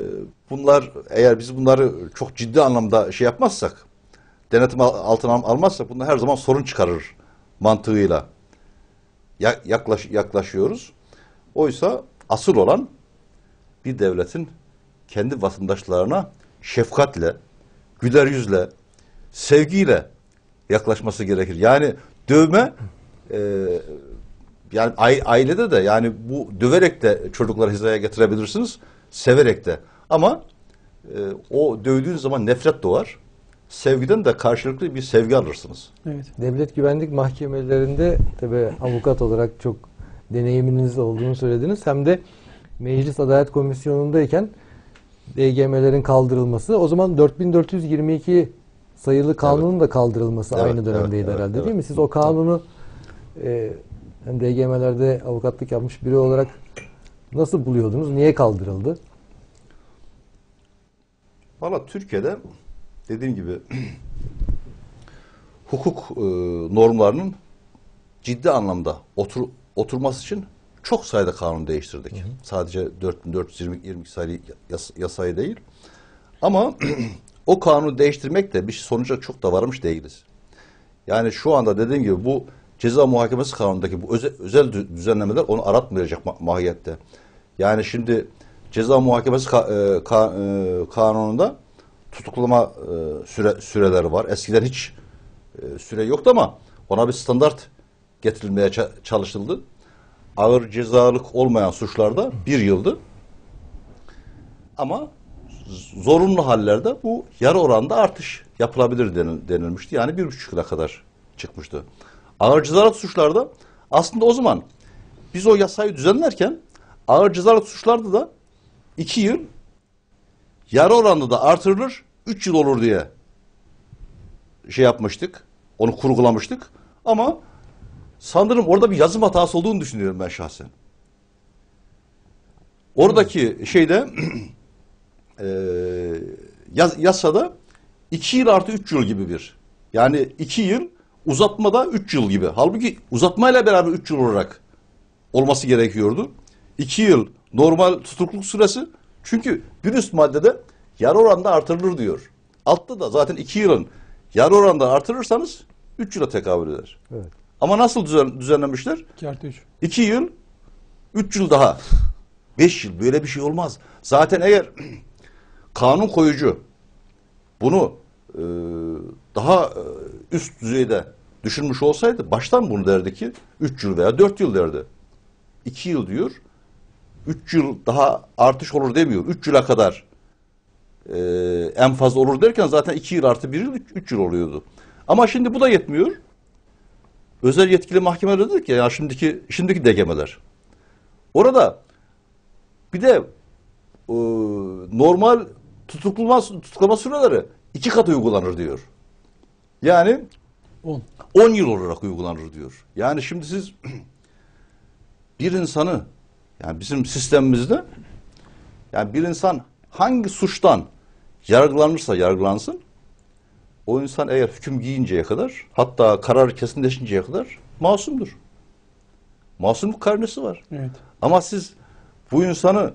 bunlar eğer biz bunları çok ciddi anlamda şey yapmazsak, denetim altına almazsak bunlar her zaman sorun çıkarır mantığıyla yaklaş, yaklaşıyoruz. Oysa asıl olan bir devletin kendi vatandaşlarına şefkatle, güler yüzle, sevgiyle yaklaşması gerekir. Yani dövme e, yani ailede de yani bu döverek de çocukları hizaya getirebilirsiniz, severek de. Ama e, o dövdüğün zaman nefret doğar. Sevgiden de karşılıklı bir sevgi alırsınız. Evet. Devlet güvenlik mahkemelerinde tabii avukat olarak çok deneyiminiz olduğunu söylediniz. Hem de Meclis Adalet Komisyonu'ndayken D G M'lerin kaldırılması, o zaman dört bin dört yüz yirmi iki sayılı kanunun evet. da kaldırılması evet, aynı dönemdeydi evet, herhalde evet, değil evet. mi? Siz o kanunu e, yani D G M'lerde avukatlık yapmış biri olarak nasıl buluyordunuz? Niye kaldırıldı? Valla Türkiye'de dediğim gibi hukuk e, normlarının ciddi anlamda otur, oturması için çok sayıda kanun değiştirdik. Hı hı. Sadece dört bin dört yüz yirmi iki sayılı yas, yasayı değil. Ama o kanunu değiştirmek de bir sonuca çok da varmış değiliz. Yani şu anda dediğim gibi bu Ceza Muhakemesi Kanunu'ndaki bu özel, özel düzenlemeler onu aratmayacak ma mahiyette. Yani şimdi Ceza Muhakemesi ka e, ka e, Kanunu'nda tutuklama e, süre süreleri var. Eskiden hiç e, süre yoktu ama ona bir standart getirilmeye ça çalışıldı. Ağır cezalık olmayan suçlarda bir yıldı. Ama zorunlu hallerde bu yarı oranda artış yapılabilir denil denilmişti. Yani bir buçuk yıla kadar çıkmıştı. Ağır cezalık suçlarda aslında o zaman biz o yasayı düzenlerken ağır cezalık suçlarda da iki yıl yarı oranında da artırılır, üç yıl olur diye şey yapmıştık. Onu kurgulamıştık. Ama sanırım orada bir yazım hatası olduğunu düşünüyorum ben şahsen. Oradaki şeyde e, yasada iki yıl artı üç yıl gibi bir. Yani iki yıl uzatmada üç yıl gibi. Halbuki uzatmayla beraber üç yıl olarak olması gerekiyordu. iki yıl normal tutukluluk süresi. Çünkü bir üst maddede yarı oranda artırılır diyor. Altta da zaten iki yılın yarı oranda artırırsanız üç yıla tekabül eder. Evet. Ama nasıl düzen, düzenlemişler? iki yıl, üç yıl daha. beş yıl böyle bir şey olmaz. Zaten eğer kanun koyucu bunu e, daha üst düzeyde düşünmüş olsaydı baştan bunu derdi ki üç yıl veya dört yıl derdi. iki yıl diyor, üç yıl daha artış olur demiyor. üç yıla kadar e, en fazla olur derken zaten iki yıl artı bir yıl üç yıl oluyordu. Ama şimdi bu da yetmiyor. Özel yetkili mahkemeler dedik ya, ya şimdiki şimdiki D G M'ler. Orada bir de e, normal tutuklama, tutuklama süreleri iki katı uygulanır diyor. Yani on yıl olarak uygulanır diyor. Yani şimdi siz bir insanı, yani bizim sistemimizde, yani bir insan hangi suçtan yargılanırsa yargılansın, o insan eğer hüküm giyinceye kadar, hatta karar kesinleşinceye kadar masumdur. Masumluk karnesi var. Evet. Ama siz bu insanı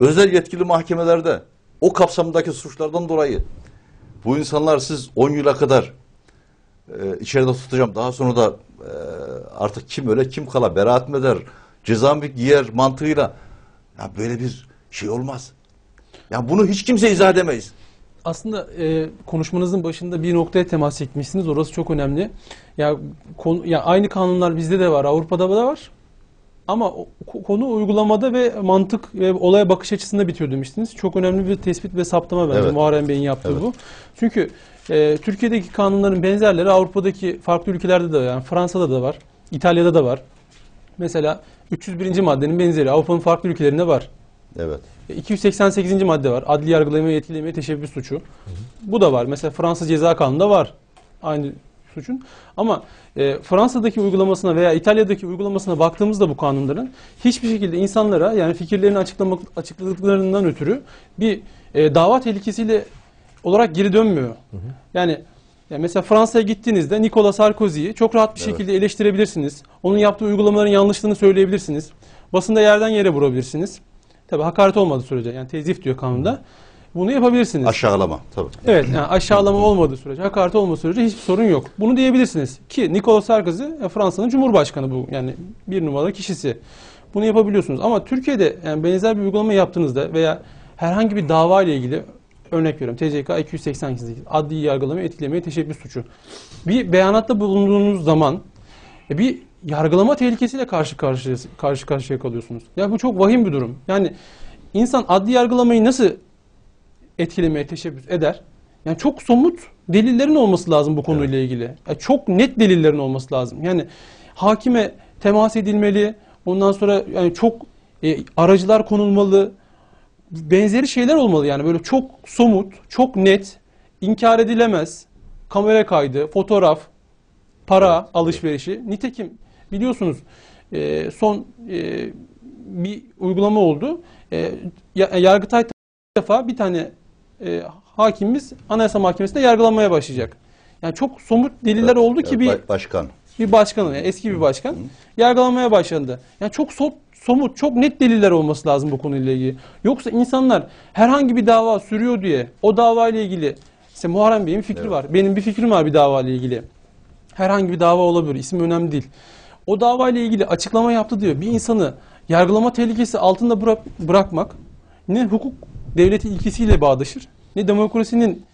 özel yetkili mahkemelerde o kapsamdaki suçlardan dolayı, bu insanlar siz on yıla kadar e, içeride tutacağım, daha sonra da e, artık kim öyle kim kala, beraat mı eder, ceza mı giyer mantığıyla, ya böyle bir şey olmaz. Ya bunu hiç kimse izah edemeyiz. Aslında e, konuşmanızın başında bir noktaya temas etmişsiniz. Orası çok önemli. Ya, konu, ya aynı kanunlar bizde de var, Avrupa'da da var. Ama o, konu uygulamada ve mantık ve olaya bakış açısında bitiyor demiştiniz. Çok önemli bir tespit ve saptama bence, evet, Muharrem Bey'in yaptığı, evet, bu. Çünkü e, Türkiye'deki kanunların benzerleri Avrupa'daki farklı ülkelerde de var. Yani Fransa'da da var, İtalya'da da var. Mesela üç yüz birinci maddenin benzeri Avrupa'nın farklı ülkelerinde var. Evet. iki yüz seksen sekizinci madde var. Adli yargılamaya, yetkilemeye teşebbüs suçu. Hı hı. Bu da var. Mesela Fransa Ceza Kanunu'nda var aynı suçun. Ama e, Fransa'daki uygulamasına veya İtalya'daki uygulamasına baktığımızda bu kanunların hiçbir şekilde insanlara, yani fikirlerini açıklamak, açıkladıklarından ötürü bir e, dava tehlikesiyle olarak geri dönmüyor. Hı hı. Yani, yani mesela Fransa'ya gittiğinizde Nicolas Sarkozy'yi çok rahat bir şekilde, evet, eleştirebilirsiniz. Onun yaptığı uygulamaların yanlışlığını söyleyebilirsiniz. Basında yerden yere vurabilirsiniz. Tabii hakaret olmadığı sürece, yani tezif diyor kanunda, bunu yapabilirsiniz. Aşağılama tabii. Evet, yani aşağılama olmadığı sürece, hakaret olmadığı sürece hiçbir sorun yok. Bunu diyebilirsiniz ki Nicolas Sarkozy Fransa'nın Cumhurbaşkanı, bu yani bir numaralı kişisi. Bunu yapabiliyorsunuz ama Türkiye'de yani benzer bir uygulama yaptığınızda veya herhangi bir dava ile ilgili, örnek veriyorum T C K iki yüz seksen sekiz adli yargılamaya, etkilemeye teşebbüs suçu. Bir beyanatta bulunduğunuz zaman bir yargılama tehlikesiyle karşı karşıya, karşı karşıya kalıyorsunuz. Ya bu çok vahim bir durum. Yani insan adli yargılamayı nasıl etkilemeye teşebbüs eder? Yani çok somut delillerin olması lazım bu konuyla, evet, ilgili. Yani çok net delillerin olması lazım. Yani hakime temas edilmeli, ondan sonra yani çok e, aracılar konulmalı, benzeri şeyler olmalı yani. Böyle çok somut, çok net, inkar edilemez, kamera kaydı, fotoğraf, para, evet, alışverişi. Evet. Nitekim biliyorsunuz e, son e, bir uygulama oldu. E, Yargıtay bir defa bir tane e, hakimimiz Anayasa Mahkemesi'nde yargılanmaya başlayacak. Yani çok somut deliller, evet, oldu ki bir başkan, bir başkanın, yani eski bir başkan, hı, yargılanmaya başlandı. Yani çok so, somut, çok net deliller olması lazım bu konuyla ilgili. Yoksa insanlar herhangi bir dava sürüyor diye o dava ile ilgili, işte Muharrem Bey'in fikri, evet, var. Benim bir fikrim var bir dava ile ilgili. Herhangi bir dava olabilir, isim önemli değil. O davayla ilgili açıklama yaptı diyor. Bir insanı yargılama tehlikesi altında bırak, bırakmak ne hukuk devleti ilkesiyle bağdaşır, ne demokrasinin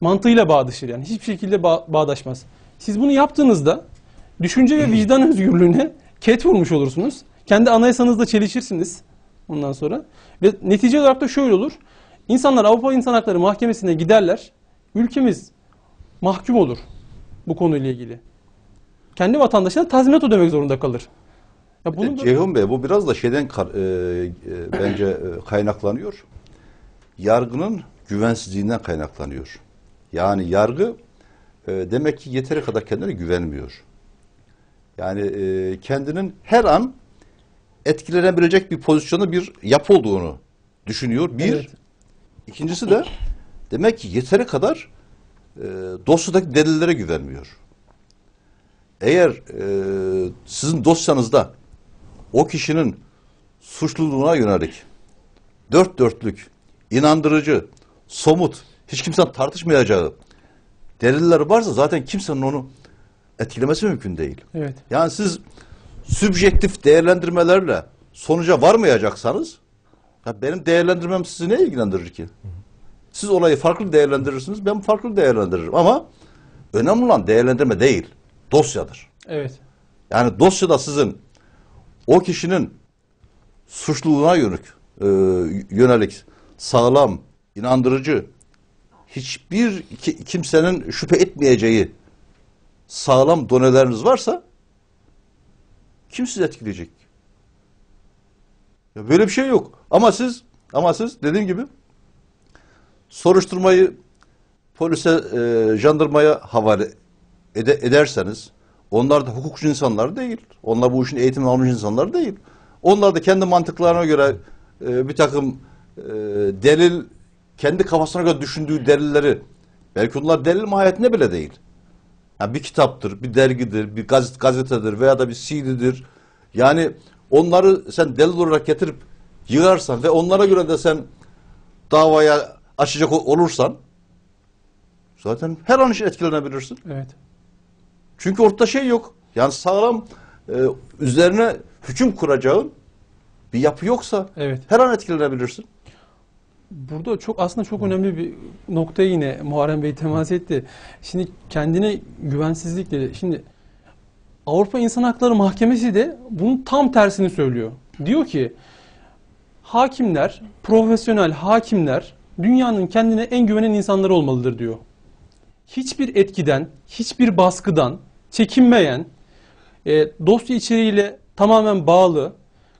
mantığıyla bağdaşır. Yani hiçbir şekilde bağ, bağdaşmaz. Siz bunu yaptığınızda düşünce ve vicdan özgürlüğüne ket vurmuş olursunuz. Kendi anayasanızla çelişirsiniz ondan sonra. Ve netice olarak da şöyle olur. İnsanlar Avrupa İnsan Hakları Mahkemesi'ne giderler. Ülkemiz mahkum olur bu konuyla ilgili. Kendi vatandaşına tazminat ödemek zorunda kalır. Ya bunu Ceyhun Bey, bu biraz da şeyden e, e, bence e, kaynaklanıyor. Yargının güvensizliğinden kaynaklanıyor. Yani yargı e, demek ki yeteri kadar kendine güvenmiyor. Yani e, kendinin her an etkilenebilecek bir pozisyonda bir yapı olduğunu düşünüyor. Bir. Evet. İkincisi de demek ki yeteri kadar dosyadaki delillere güvenmiyor. Eğer e, sizin dosyanızda o kişinin suçluluğuna yönelik dört dörtlük, inandırıcı, somut, hiç kimsenin tartışmayacağı deliller varsa zaten kimsenin onu etkilemesi mümkün değil. Evet. Yani siz sübjektif değerlendirmelerle sonuca varmayacaksanız, ya benim değerlendirmem sizi ne ilgilendirir ki? Siz olayı farklı değerlendirirsiniz, ben farklı değerlendiririm. Ama önemli olan değerlendirme değil, dosyadır. Evet. Yani dosyada sizin o kişinin suçluluğuna yönelik, e, yönelik sağlam, inandırıcı, hiçbir ki, kimsenin şüphe etmeyeceği sağlam doneleriniz varsa kim sizi etkileyecek? Ya böyle bir şey yok. Ama siz, ama siz dediğim gibi soruşturmayı polise, e, jandarmaya havale ede, ederseniz, onlar da hukukçu insanlar değil. Onlar bu işin eğitimini almış insanlar değil. Onlar da kendi mantıklarına göre e, bir takım e, delil, kendi kafasına göre düşündüğü delilleri, belki onlar delil mahiyetinde bile değil. Yani bir kitaptır, bir dergidir, bir gazet, gazetedir veya da bir C D'dir. Yani onları sen delil olarak getirip yığarsan ve onlara göre de sen davaya açacak olursan zaten her an işe etkilenebilirsin. Evet. Çünkü ortada şey yok. Yani sağlam e, üzerine hüküm kuracağın bir yapı yoksa evet, her an etkilenebilirsin. Burada çok aslında çok önemli bir nokta yine Muharrem Bey temas etti. Şimdi kendine güvensizlikle, şimdi Avrupa İnsan Hakları Mahkemesi de bunun tam tersini söylüyor. Diyor ki hakimler, profesyonel hakimler dünyanın kendine en güvenen insanları olmalıdır diyor. Hiçbir etkiden, hiçbir baskıdan çekinmeyen, e, dosya içeriğiyle tamamen bağlı,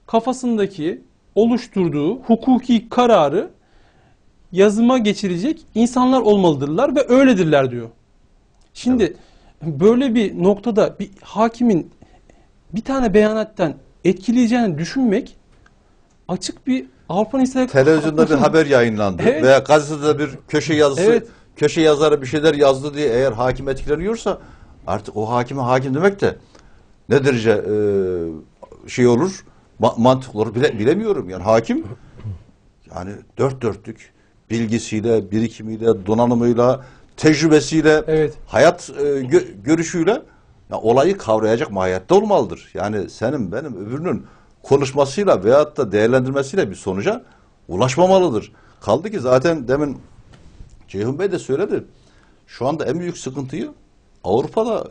kafasındaki oluşturduğu hukuki kararı yazıma geçirecek insanlar olmalıdırlar ve öyledirler diyor. Şimdi evet, böyle bir noktada bir hakimin bir tane beyanattan etkileyeceğini düşünmek açık bir Avrupa İnsan Hakları... Televizyonda bir haber yayınlandı, evet, veya gazetede bir köşe yazısı, evet, köşe yazarı bir şeyler yazdı diye eğer hakim etkileniyorsa artık o hakime hakim demek de ne derece e, şey olur, ma mantıklı olur bile, bilemiyorum. Yani hakim yani dört dörtlük bilgisiyle, birikimiyle, donanımıyla, tecrübesiyle, evet, hayat e, gö görüşüyle yani olayı kavrayacak mahiyette olmalıdır. Yani senin, benim, öbürünün konuşmasıyla veyahut da değerlendirmesiyle bir sonuca ulaşmamalıdır. Kaldı ki zaten demin Ceyhun Bey de söyledi. Şu anda en büyük sıkıntıyı Avrupa'da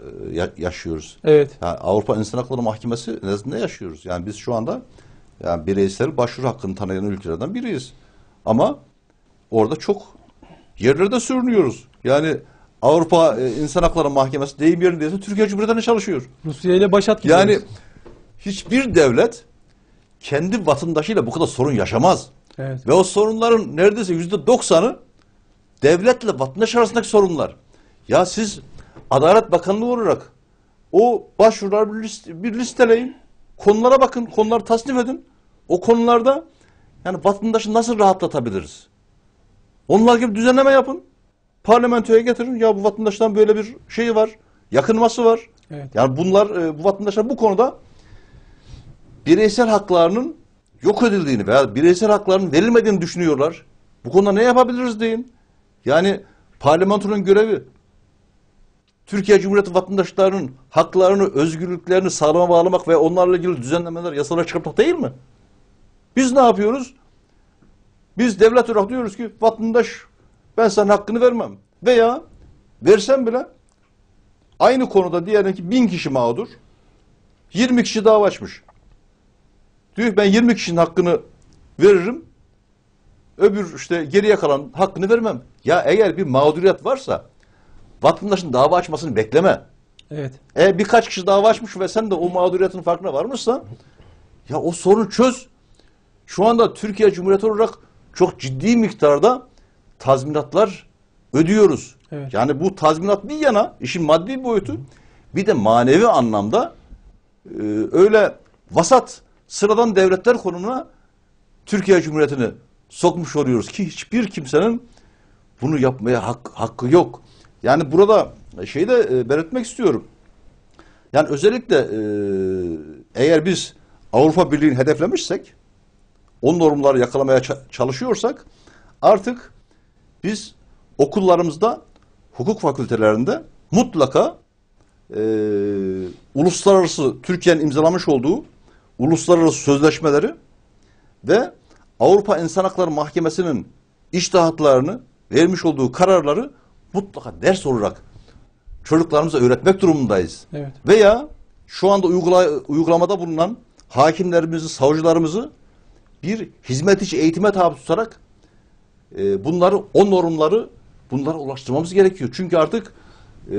yaşıyoruz. Evet. Yani Avrupa İnsan Hakları Mahkemesi nezdinde yaşıyoruz. Yani biz şu anda yani bireysel başvuru hakkını tanıyan ülkelerden biriyiz. Ama orada çok yerlerde sürünüyoruz. Yani Avrupa İnsan Hakları Mahkemesi deyim yerindeyse Türkiye Cumhuriyeti'ne çalışıyor. Rusya ile başat gidiyoruz. Yani hiçbir devlet kendi vatandaşıyla bu kadar sorun yaşamaz. Evet. Ve o sorunların neredeyse yüzde doksanı devletle vatandaş arasındaki sorunlar. Ya siz Adalet Bakanlığı olarak o başvurular bir, liste, bir listeleyin. Konulara bakın, konuları tasnif edin. O konularda yani vatandaşı nasıl rahatlatabiliriz? Onlar gibi düzenleme yapın. Parlamentoya getirin. Ya bu vatandaştan böyle bir şey var. Yakınması var. Evet. Yani bunlar, bu vatandaşlar bu konuda bireysel haklarının yok edildiğini veya bireysel haklarının verilmediğini düşünüyorlar. Bu konuda ne yapabiliriz deyin. Yani parlamentonun görevi Türkiye Cumhuriyeti vatandaşlarının haklarını, özgürlüklerini sağlama bağlamak ve onlarla ilgili düzenlemeler, yasalar çıkartmak değil mi? Biz ne yapıyoruz? Biz devlet olarak diyoruz ki vatandaş, ben sana hakkını vermem. Veya versem bile aynı konuda diyelim ki bin kişi mağdur, yirmi kişi dava açmış. Diyor ki ben yirmi kişinin hakkını veririm, öbür işte geriye kalan hakkını vermem. Ya eğer bir mağduriyet varsa vatandaşın dava açmasını bekleme. Evet. Eğer birkaç kişi dava açmış ve sen de o mağduriyetin farkına varmışsa ya o sorunu çöz. Şu anda Türkiye Cumhuriyeti olarak çok ciddi miktarda tazminatlar ödüyoruz. Evet. Yani bu tazminat bir yana işin maddi boyutu, bir de manevi anlamda e, öyle vasat, sıradan devletler konumuna Türkiye Cumhuriyeti'ni sokmuş oluyoruz ki hiçbir kimsenin bunu yapmaya hak, hakkı yok. Yani burada şeyi de belirtmek istiyorum. Yani özellikle eğer biz Avrupa Birliği'ni hedeflemişsek, o normları yakalamaya çalışıyorsak artık biz okullarımızda, hukuk fakültelerinde mutlaka e, uluslararası, Türkiye'nin imzalamış olduğu uluslararası sözleşmeleri ve Avrupa İnsan Hakları Mahkemesi'nin içtihatlarını, vermiş olduğu kararları mutlaka ders olarak çocuklarımıza öğretmek durumundayız. Evet. Veya şu anda uygula, uygulamada bulunan hakimlerimizi, savcılarımızı bir hizmet içi eğitime tabi tutarak e, bunları, o normları bunlara ulaştırmamız gerekiyor. Çünkü artık e,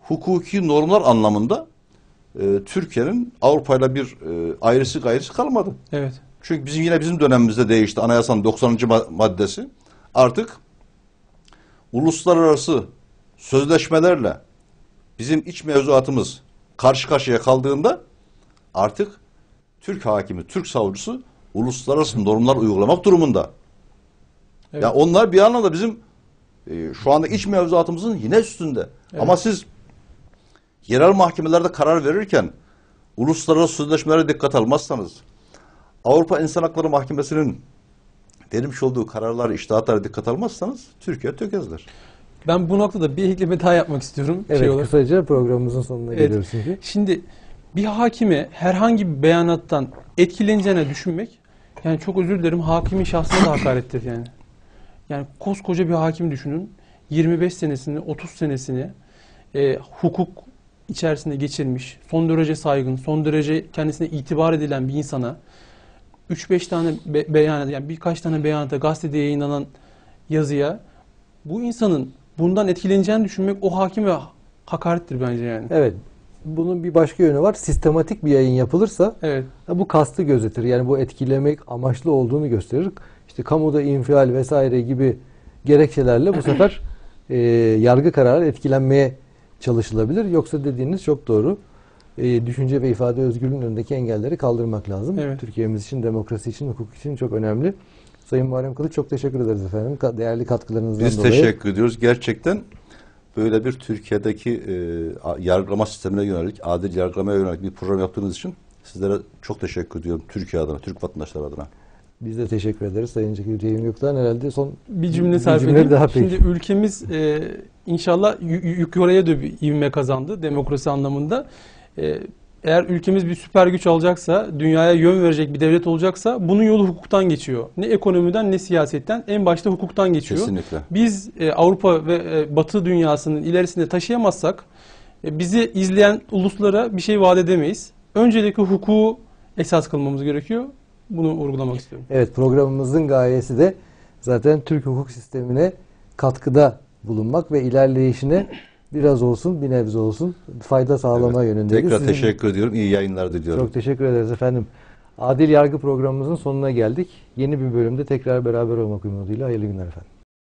hukuki normlar anlamında e, Türkiye'nin Avrupa'yla bir e, ayrısı gayrısı kalmadı. Evet. Çünkü bizim yine bizim dönemimizde değişti. Anayasanın doksanıncı maddesi artık uluslararası sözleşmelerle bizim iç mevzuatımız karşı karşıya kaldığında artık Türk hakimi, Türk savcısı uluslararası normlar uygulamak durumunda. Evet. Yani onlar bir anlamda bizim e, şu anda iç mevzuatımızın yine üstünde. Evet. Ama siz yerel mahkemelerde karar verirken uluslararası sözleşmelere dikkat almazsanız, Avrupa İnsan Hakları Mahkemesi'nin vermiş olduğu kararları, iştahatlara dikkat almazsanız Türkiye tökezler. Ben bu noktada bir ekleme daha yapmak istiyorum. Evet, şey kısaca programımızın sonuna evet. geliyoruz şimdi. Şimdi bir hakime herhangi bir beyanattan etkileneceğini düşünmek, yani çok özür dilerim, hakimin şahsına da hakarettir yani. Yani koskoca bir hakim düşünün, yirmi beş senesini, otuz senesini e, hukuk içerisinde geçirmiş, son derece saygın, son derece kendisine itibar edilen bir insana üç beş tane be beyanat, yani birkaç tane beyanata, gazetede yayınlanan yazıya bu insanın bundan etkileneceğini düşünmek o hakime hakarettir bence yani. Evet. Bunun bir başka yönü var. Sistematik bir yayın yapılırsa evet. bu kastı gözetir. Yani bu etkilemek amaçlı olduğunu gösterir. İşte kamuda infial vesaire gibi gerekçelerle bu sefer e, yargı kararı etkilenmeye çalışılabilir. Yoksa dediğiniz çok doğru. E, düşünce ve ifade özgürlüğünün önündeki engelleri kaldırmak lazım. Evet. Türkiye'miz için, demokrasi için, hukuk için çok önemli. Sayın Muharrem Kılıç, çok teşekkür ederiz efendim. Değerli katkılarınızdan Biz dolayı. Biz teşekkür ediyoruz. Gerçekten böyle bir Türkiye'deki e, yargılama sistemine yönelik, adil yargılamaya yönelik bir program yaptığınız için sizlere çok teşekkür ediyorum. Türkiye adına, Türk vatandaşları adına. Biz de teşekkür ederiz Sayın Ceyhun Gökdoğan. Herhalde son bir cümle sarf edeyim. Şimdi ülkemiz e, inşallah yukarıya da bir ivme kazandı demokrasi anlamında. E, eğer ülkemiz bir süper güç alacaksa, dünyaya yön verecek bir devlet olacaksa bunun yolu hukuktan geçiyor. Ne ekonomiden ne siyasetten, en başta hukuktan geçiyor. Kesinlikle. Biz e, Avrupa ve e, Batı dünyasının ilerisinde taşıyamazsak e, bizi izleyen uluslara bir şey vaat edemeyiz. Öncelikle hukuku esas kılmamız gerekiyor. Bunu vurgulamak istiyorum. Evet, programımızın gayesi de zaten Türk hukuk sistemine katkıda bulunmak ve ilerleyişine biraz olsun, bir nebze olsun fayda sağlama evet, yönündeyiz. Tekrar Sizin... teşekkür ediyorum. İyi yayınlar diliyorum. Çok teşekkür ederiz efendim. Adil Yargı programımızın sonuna geldik. Yeni bir bölümde tekrar beraber olmak umuduyla hayırlı günler efendim.